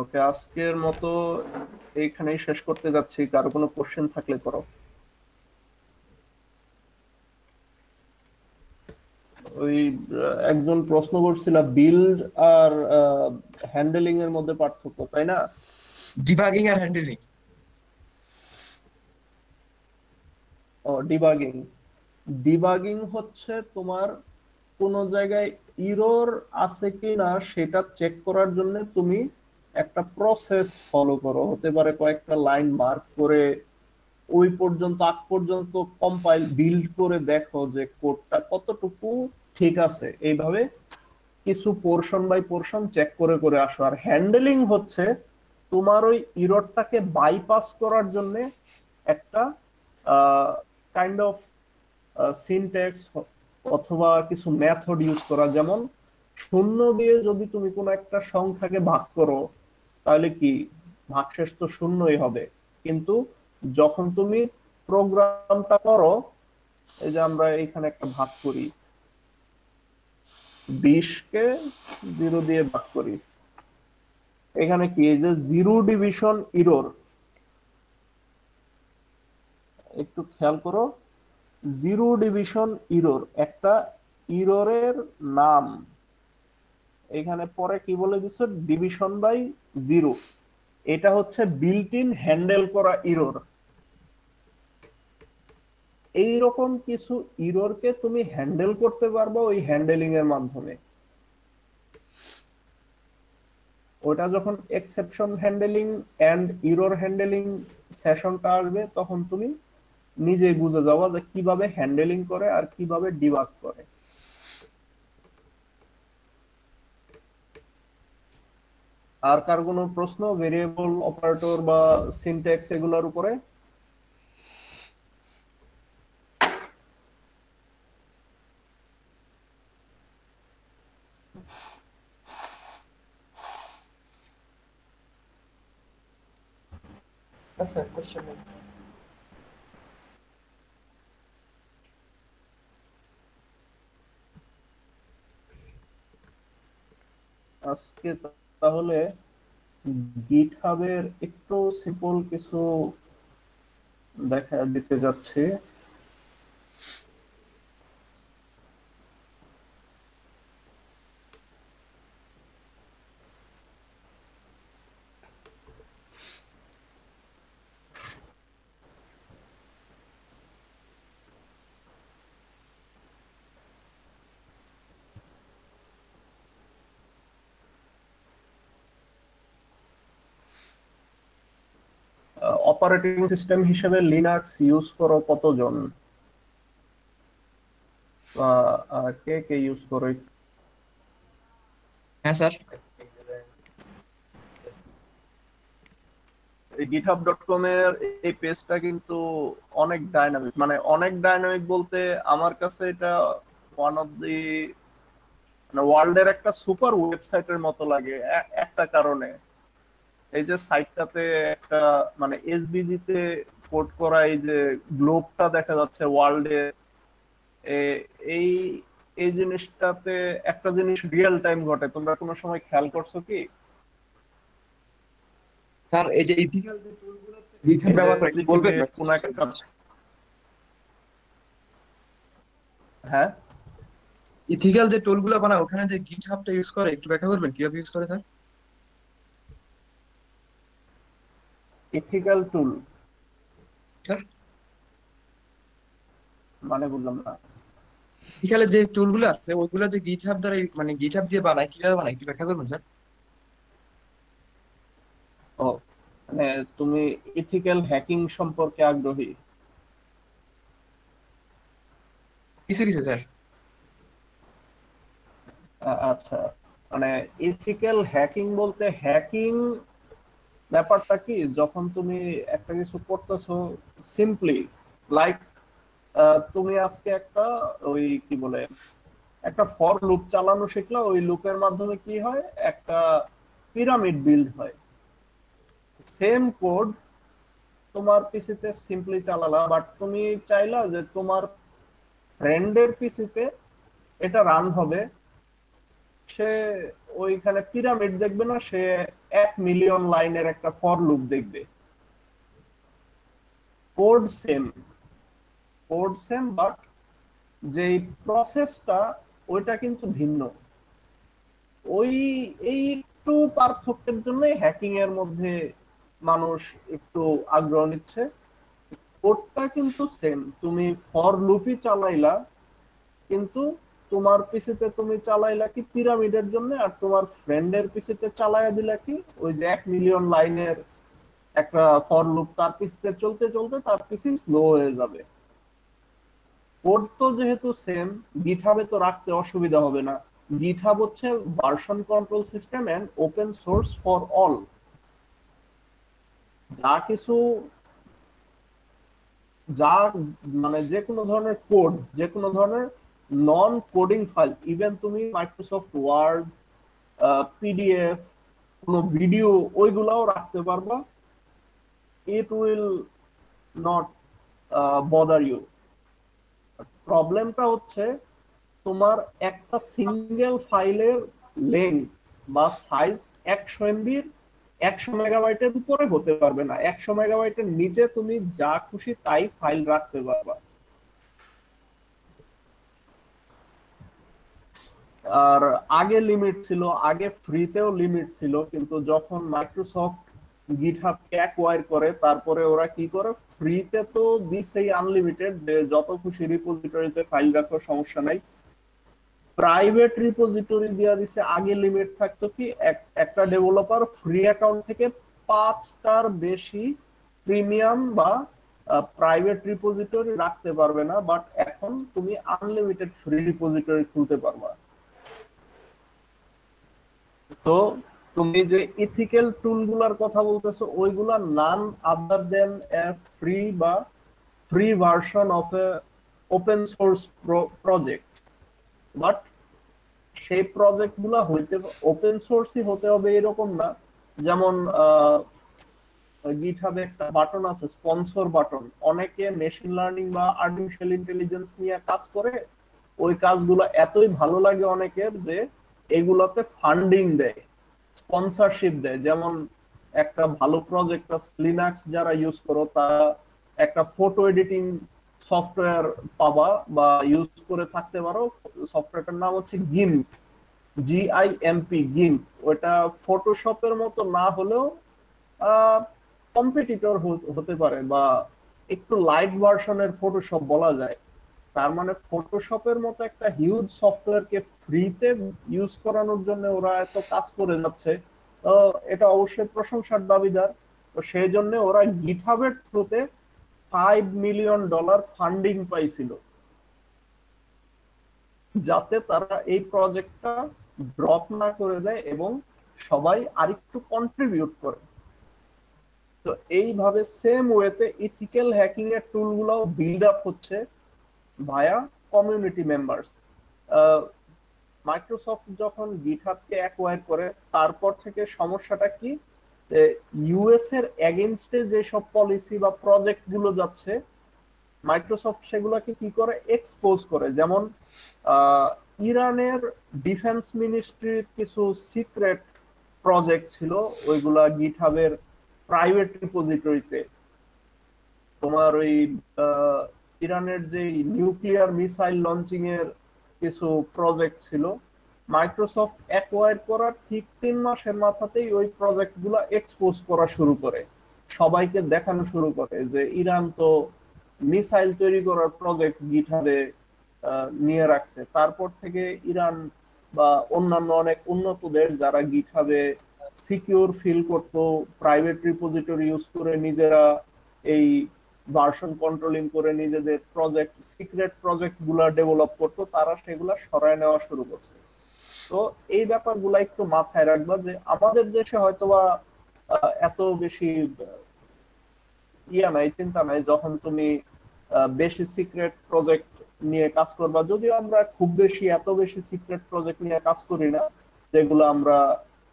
ওকে, আজকের মতো এইখানেই শেষ করতে যাচ্ছি। কারো কোনো কোশ্চেন থাকলে করো, ওই একজন প্রশ্ন করছিল বিল্ড আর হ্যান্ডলিং এর মধ্যে পার্থক্য, তাই না? ডিবাগিং আর হ্যান্ডলিং, ও ডিবাগিং, ডিবাগিং হচ্ছে তোমার কোন জায়গায় এরর আছে কিনা সেটা চেক করার জন্য তুমি একটা প্রসেস ফলো করো, হতে পারে কয়েকটা লাইন মার্ক করে ওই পর্যন্ত আগ পর্যন্ত কম্পাইল বিল্ড করে দেখো যে কোডটা কতটুকু ঠিক আছে, এইভাবে কিছু পোরশন বাই পোরশন চেক করে করে আসো। আর হ্যান্ডলিং হচ্ছে তোমার ওই এররটাকে বাইপাস করার জন্য একটা কাইন্ড অফ সিনট্যাক্স অথবা কিছু মেথড ইউজ করা, যেমন শূন্য দিয়ে যদি তুমি কোনো একটা সংখ্যাকে ভাগ করো তাহলে কি ভাগশেষ তো শূন্যই হবে, কিন্তু যখন তুমি প্রোগ্রামটা করো এই যে আমরা এখানে একটা ভাগ করি 20 কে 0 দিয়ে ভাগ করি, এখানে কি এই যে জিরো ডিভিশন এরর একটু খেয়াল করো, জিরো ডিভিশন এরর একটা এররের নাম এখানে পরে কি বলে দিছো ডিভিশন বাই জিরো, এটা হচ্ছে বিল্ট ইন হ্যান্ডেল করা এরর। এইরকম কিছু এররকে তুমি হ্যান্ডেল করতে পারবে ওই হ্যান্ডেলিং এর মাধ্যমে, ওটা যখন exception handling and error handling সেশনটা আসবে তখন তুমি নিজে বুঝে যাবা যে কিভাবে হ্যান্ডলিং করে আর কিভাবে ডিবাগ করে। আর কার কোনো প্রশ্ন ভেরিয়েবল অপারেটর বা সিনট্যাক্স এগুলোর উপরে? That's a question. আজকে তাহলে GitHub এর একটু সিম্পল কিছু দেখা দিতে যাচ্ছে। অপারেটিং সিস্টেম হিসেবে লিনাক্স ইউজ করো কতজন, কে কে ইউজ করো? হ্যাঁ স্যার, এই github.com এর এই পেজটা কিন্তু অনেক ডাইনামিক, মানে অনেক ডাইনামিক বলতে আমার কাছে এটা ওয়ান অফ দি ওয়ার্ল্ড এর একটা সুপার ওয়েবসাইটের মতো লাগে একটা কারণে। এই যে সাইটটাতে একটা মানে এসবিজি তে কোড করা এই যে গ্লোবটা দেখা যাচ্ছে ওয়ার্ল্ডে, এই এই জিনিসটাতে একটা জিনিস রিয়েল টাইম ঘটে। তোমরা কোনো সময় খেয়াল করছো কি স্যার? এই যে ইথিক্যাল যে টুলগুলোতে GitHub ব্যবহার করে বলবেন কোন একটা কাজ? হ্যাঁ, ইথিক্যাল যে টুলগুলো বানায় ওখানে যে GitHub টা ইউজ করে একটু ব্যাখ্যা করবেন কিভাবে ইউজ করে স্যার? ethical tool মানে বুঝলাম না, ethical যে টুলগুলো আছে ওইগুলো যে GitHub দ্বারা মানে GitHub দিয়ে বানায় কিভাবে বানায় একটু ব্যাখ্যা করবেন স্যার? ও মানে তুমি ethical হ্যাকিং সম্পর্কে আগ্রহী? কিছু কিছু স্যার। আচ্ছা, মানে ethical হ্যাকিং বলতে হ্যাকিং ব্যাপারটা কি, যখন তুমি একটা কিছু করতেছো সিম্পলি লাইক তুমি আজকে একটা ওই কি বলে একটা ফর লুপ চালানো শিখলা, ওই লুপের মাধ্যমে কি হয় একটা পিরামিড বিল্ড হয়। সেম কোড তোমার পিসিতে সিম্পলি চালালা, বাট তুমি চাইলা যে তোমার ফ্রেন্ডের পিসিতে এটা রান হবে, সে ওইখানে পিরামিড দেখবে না, সে 1 মিলিয়ন লাইনের একটা ফর লুপ দেখবে। Code same, code same, but যে প্রসেসটা ওইটা কিন্তু ভিন্ন। ওই এই একটু পার্থক্যের জন্য হ্যাকিং এর মধ্যে মানুষ একটু আগ্রহ নিচ্ছে। কোডটা কিন্তু সেম, তুমি ফর লুপই চালাইলা, কিন্তু তোমার পিসিতে তুমি চালাইলা কি পিরামিডের জন্য, আর তোমার ফ্রেন্ডের পিসিতে চালাইয়া দিলা কি ওই যে 1 মিলিয়ন লাইনের একটা ফর লুপ, তার পিসিতে চলতে চলতে তার পিসি স্লো হয়ে যাবে। কোড তো যেহেতু সেম, GitHub-এ তো রাখতে অসুবিধা হবে না। GitHub হচ্ছে version control system and open source for all. যা কিছু যা মানে যে কোনো ধরনের কোড, যে কোনো ধরনের non coding file, even তুমি Microsoft Word, PDF, কোনো ভিডিও ওইগুলাও রাখতে পারবা, it will not bother you. প্রবলেমটা হচ্ছে তোমার একটা সিঙ্গেল ফাইলের লেন্থ বা সাইজ 100 MB 100 MB উপরে হতে পারবে না, 100 MB নিচে তুমি যা খুশি তাই ফাইল রাখতে পারবা। আর আগে লিমিট ছিল, আগে ফ্রিতেও লিমিট ছিল, কিন্তু যখন মাইক্রোসফট GitHub-কে অ্যাকোয়ার করে তারপরে ওরা কি করে ফ্রিতে তো দিছেই আনলিমিটেড, যত খুশি রিপোজিটরিতে ফাইল রাখো সমস্যা নাই, প্রাইভেট রিপোজিটরি দিয়া দিছে। আগে লিমিট থাকতো কি একটা ডেভেলপার ফ্রি অ্যাকাউন্ট থেকে 5টার বেশি প্রিমিয়াম বা প্রাইভেট রিপোজিটরি রাখতে পারবে না, বাট এখন তুমি আনলিমিটেড ফ্রি রিপোজিটরি খুলতে পারবা। তো তুমি যে ইথিক্যাল টুলগুলোর কথা বলতেছো ওইগুলা none other than a free বা free version of a open source project. But সেই প্রজেক্টগুলো হইতে ওপেন সোর্সই হতে হবে এরকম না। যেমন গিটহাবে একটা বাটন আছে স্পন্সর বাটন, অনেকে মেশিন লার্নিং বা আর্টিফিশিয়াল ইন্টেলিজেন্স নিয়ে কাজ করে, ওই কাজগুলো এতই ভালো লাগে অনেকের যে এগুলাতে ফান্ডিং দেয়, স্পন্সরশিপ দেয়। যেমন একটা ভালো প্রজেক্ট আছে লিনাক্স যারা ইউজ করো তারা একটা ফটো এডিটিং সফটওয়্যার পাবা বা ইউজ করে থাকতে পারো, সফটওয়্যারটার নাম হচ্ছে গিম্প, GIMP গিম্প। ওটা ফটোশপের মতো না হলেও কম্পিটিটর হতে পারে বা একটু লাইট ভার্সনের ফটোশপ বলা যায়। তার মানে ফটোশপের মতো একটা হিউজ সফটওয়্যারকে ফ্রিতে ইউজ করানোর জন্য ওরা এত কাজ করে যাচ্ছে, এটা অবশ্যই প্রশংসার দাবিদার। তো সেই জন্য ওরা গিটহাবের থ্রুতে $5 মিলিয়ন ফান্ডিং পাইছিল যাতে তারা এই প্রজেক্টটা ড্রপ না করে দেয় এবং সবাই আরেকটু কন্ট্রিবিউট করে। তো এইভাবে সেম ওয়েতে ইথিক্যাল হ্যাকিং এর টুলগুলো বিল্ড আপ হচ্ছে ভায়া কমিউনিটি মেম্বার্স। মাইক্রোসফট যখন গিটহাবকে অ্যাকোয়ার করে তারপর থেকে সমস্যাটা কি, ইউএস এর এগেইনস্টে যে সব পলিসি বা প্রজেক্ট গুলো যাচ্ছে মাইক্রোসফট সেগুলোকে কি করে এক্সপোজ করে। যেমন ইরানের ডিফেন্স মিনিস্ট্রির কিছু সিক্রেট প্রজেক্ট ছিল, ওইগুলা গিটহাবের প্রাইভেট রিপোজিটরিতে। তোমার ওই ইরানের যে নিউক্লিয়ার মিসাইল লঞ্চিং এর কিছু প্রজেক্ট ছিল, মাইক্রোসফট অ্যাকোয়ার করার ঠিক 3 মাসের মাথাতেই ওই প্রজেক্টগুলো এক্সপোজ করা শুরু করে, সবাইকে দেখানো শুরু করে যে ইরান তো মিসাইল তৈরি করার প্রজেক্ট গিটহাবে নিয়ে রাখছে। তারপর থেকে ইরান বা অন্যান্য অনেক উন্নত দেশ যারা গিটহাবে সিকিউর ফিল করতো প্রাইভেট রিপোজিটরি ইউজ করে নিজেরা এই ভার্সন কন্ট্রোলিং করে নিজেদের প্রজেক্ট সিক্রেট প্রজেক্টগুলো ডেভেলপ করতো, তারা সেগুলো সরায় নেওয়া শুরু করছে। তো এই ব্যাপারগুলো একটু মাথায় রাখবা যে আমাদের দেশে হয়তোবা এত বেশি ইয়া নাই, চিন্তা নাই যখন তুমি বেশি সিক্রেট প্রজেক্ট নিয়ে কাজ করবা। যদিও আমরা খুব বেশি এত বেশি সিক্রেট প্রজেক্ট নিয়ে কাজ করি না, যেগুলো আমরা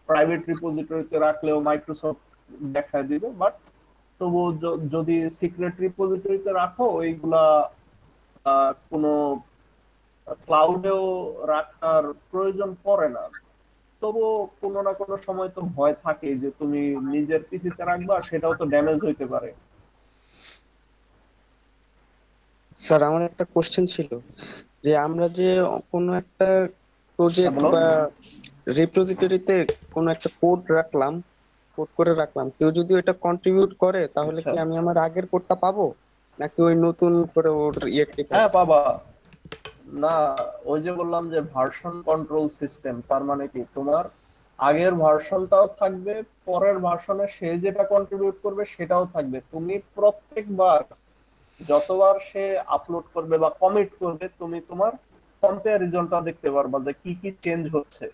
প্রাইভেট রিপোজিটরিতে রাখলেও মাইক্রোসফট দেখা দিবে, বাট তবু যদি সিক্রেট রিপোজিটরিতে রাখো ওইগুলা কোনো ক্লাউডেও রাখার প্রয়োজন পড়ে না। তবু কোনো না কোনো সময় তো ভয় থাকে যে তুমি নিজের পিসিতে রাখবা সেটাও তো ড্যামেজ হইতে পারে। স্যার আমার একটা কোশ্চেন ছিল যে আমরা যে কোনো একটা প্রজেক্ট বা রিপোজিটরিতে কোনো একটা কোড রাখলাম, কোড করে রাখলাম, কেউ যদি ওটা কন্ট্রিবিউট করে তাহলে কি আমি আমার আগের কোডটা পাবো নাকি ওই নতুন করে ওর ইয়েতে? হ্যাঁ পাবা না, ওই যে বললাম যে ভার্সন কন্ট্রোল সিস্টেম, তার মানে কি তোমার আগের ভার্সনটাও থাকবে, পরের ভার্সনে সে যেটা কন্ট্রিবিউট করবে সেটাও থাকবে। তুমি প্রত্যেকবার যতবার সে আপলোড করবে বা কমিট করবে তুমি তোমার কম্প্যারিজনটা দেখতে পারবা যে কি কি চেঞ্জ হচ্ছে।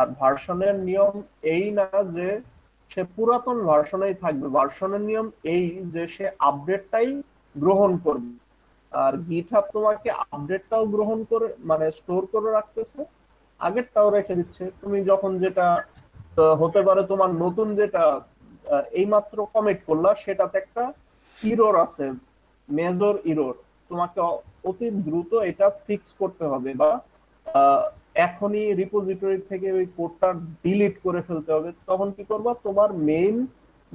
আর ভার্সনের নিয়ম এই না যে সে পুরাতন ভার্সনেই থাকবে, ভার্সনের নিয়ম এই যে সে আপডেটটাই গ্রহণ করবে। আর গিটহাব তোমাকে আপডেটটাও গ্রহণ করে মানে স্টোর করে রাখতেছে, আগেরটাও রেখে দিচ্ছে। তুমি যখন যেটা হতে পারে তোমার নতুন যেটা এইমাত্র কমিট করলা সেটাতে একটা ইরর আছে, মেজর ইরর, তোমাকে অতি দ্রুত এটা ফিক্স করতে হবে বা এখনই রিপোজিটরি থেকে ওই কোডটা ডিলিট করে ফেলতে হবে। তখন কি করবা, তোমার মেইন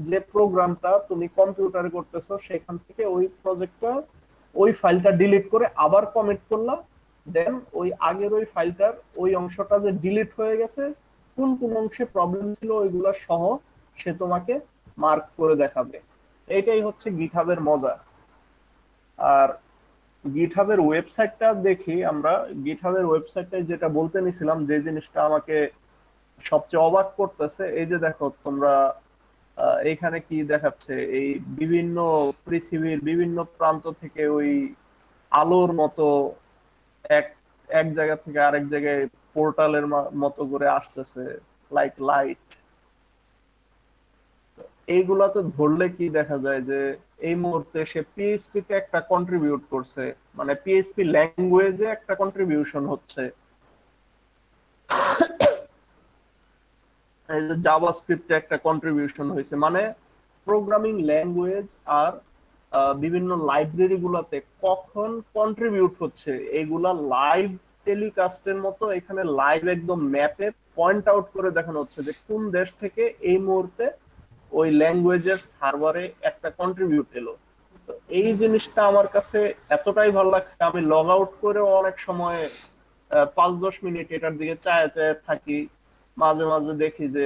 যে প্রোগ্রামটা তুমি কম্পিউটারে করতেছো সেখান থেকে ওই প্রজেক্টটা ওই ফাইলটা ডিলিট করে আবার কমিট করলা, দেন ওই আগের ওই ফাইলটার ওই অংশটা যে ডিলিট হয়ে গেছে কোন কোন অংশে প্রবলেম ছিল ওইগুলা সহ সে তোমাকে মার্ক করে দেখাবে। এটাই হচ্ছে গিটহাবের মজা। আর গিটহাবের ওয়েবসাইটটা দেখি আমরা। গিটহাবের ওয়েবসাইটে যেটা বলতে নিছিলাম, যে জিনিসটা আমাকে সবচেয়ে অবাক করতেছে, এই যে দেখো তোমরা এইখানে কি দেখাচ্ছে, এই বিভিন্ন পৃথিবীর বিভিন্ন প্রান্ত থেকে ওই আলোর মতো এক জায়গা থেকে আরেক জায়গায় পোর্টালের মতো করে আসতেছে, লাইক লাইট। এইগুলাতে ধরলে কি দেখা যায় যে এই মুহূর্তে সে PHP তে একটা কন্ট্রিবিউট করছে, মানে PHP ল্যাঙ্গুয়েজে একটা কন্ট্রিবিউশন হচ্ছে। জাভাস্ক্রিপ্টে একটা কন্ট্রিবিউশন হয়েছে, মানে প্রোগ্রামিং ল্যাঙ্গুয়েজ আর বিভিন্ন লাইব্রেরি গুলাতে কখন কন্ট্রিবিউট হচ্ছে এগুলা লাইভ টেলিকাস্টের মতো এখানে লাইভ একদম ম্যাপে পয়েন্ট আউট করে দেখানো হচ্ছে যে কোন দেশ থেকে এই মুহূর্তে ওই ল্যাঙ্গুয়েজের সার্ভারে একটা কন্ট্রিবিউট এলো। তো এই জিনিসটা আমার কাছে এতটাই ভালো লাগছে, আমি লগ আউট করে অনেক সময় 5-10 মিনিট এটার দিকে চায়ে চায়ে থাকি। মাঝে মাঝে দেখি যে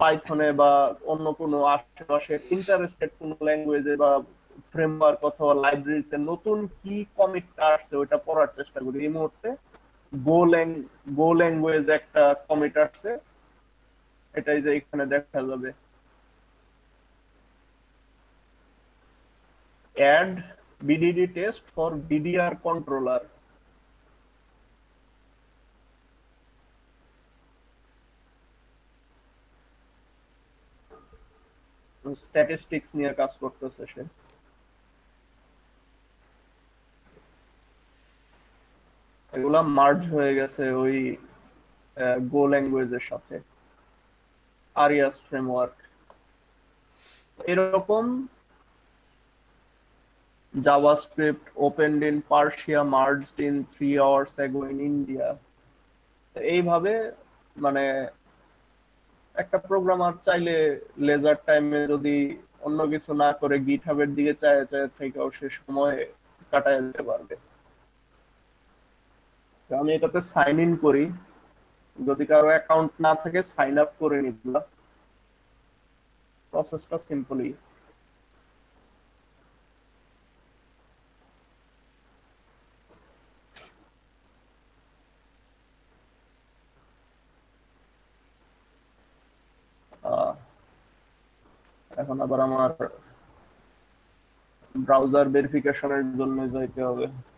পাইথনে বা অন্য কোনো আশেপাশের ইন্টারেস্টেড কোনো ল্যাঙ্গুয়েজে বা ফ্রেমওয়ার্ক অথবা লাইব্রেরিতে নতুন কি কমিট আসছে ওইটা পড়ার চেষ্টা করি। এই মুহূর্তে গো ল্যাঙ্গুয়েজ একটা কমিট আসছে, এটাই যে এখানে দেখা যাবে। Add BDD test for BDR controller. Statistics near cast doctor session. এগুলা merge হয়ে গেছে ওই Go language এর সাথে, Arias framework। এরকম JavaScript opened in Persia, merged in 3 hours ago in India. এইভাবে মানে একটা প্রোগ্রামার চাইলে লেজার টাইমে যদি অন্য কিছু না করে GitHub এর দিকে চায় চায় থেকেও সে সময় কাটায় যেতে পারবে। আমি এটাতে সাইন ইন করি, যদি কারো অ্যাকাউন্ট না থাকে সাইন আপ করে নিবলা, প্রসেসটা সিম্পলি। এখন আবার আমার ব্রাউজার ভেরিফিকেশনের জন্য যাইতে হবে।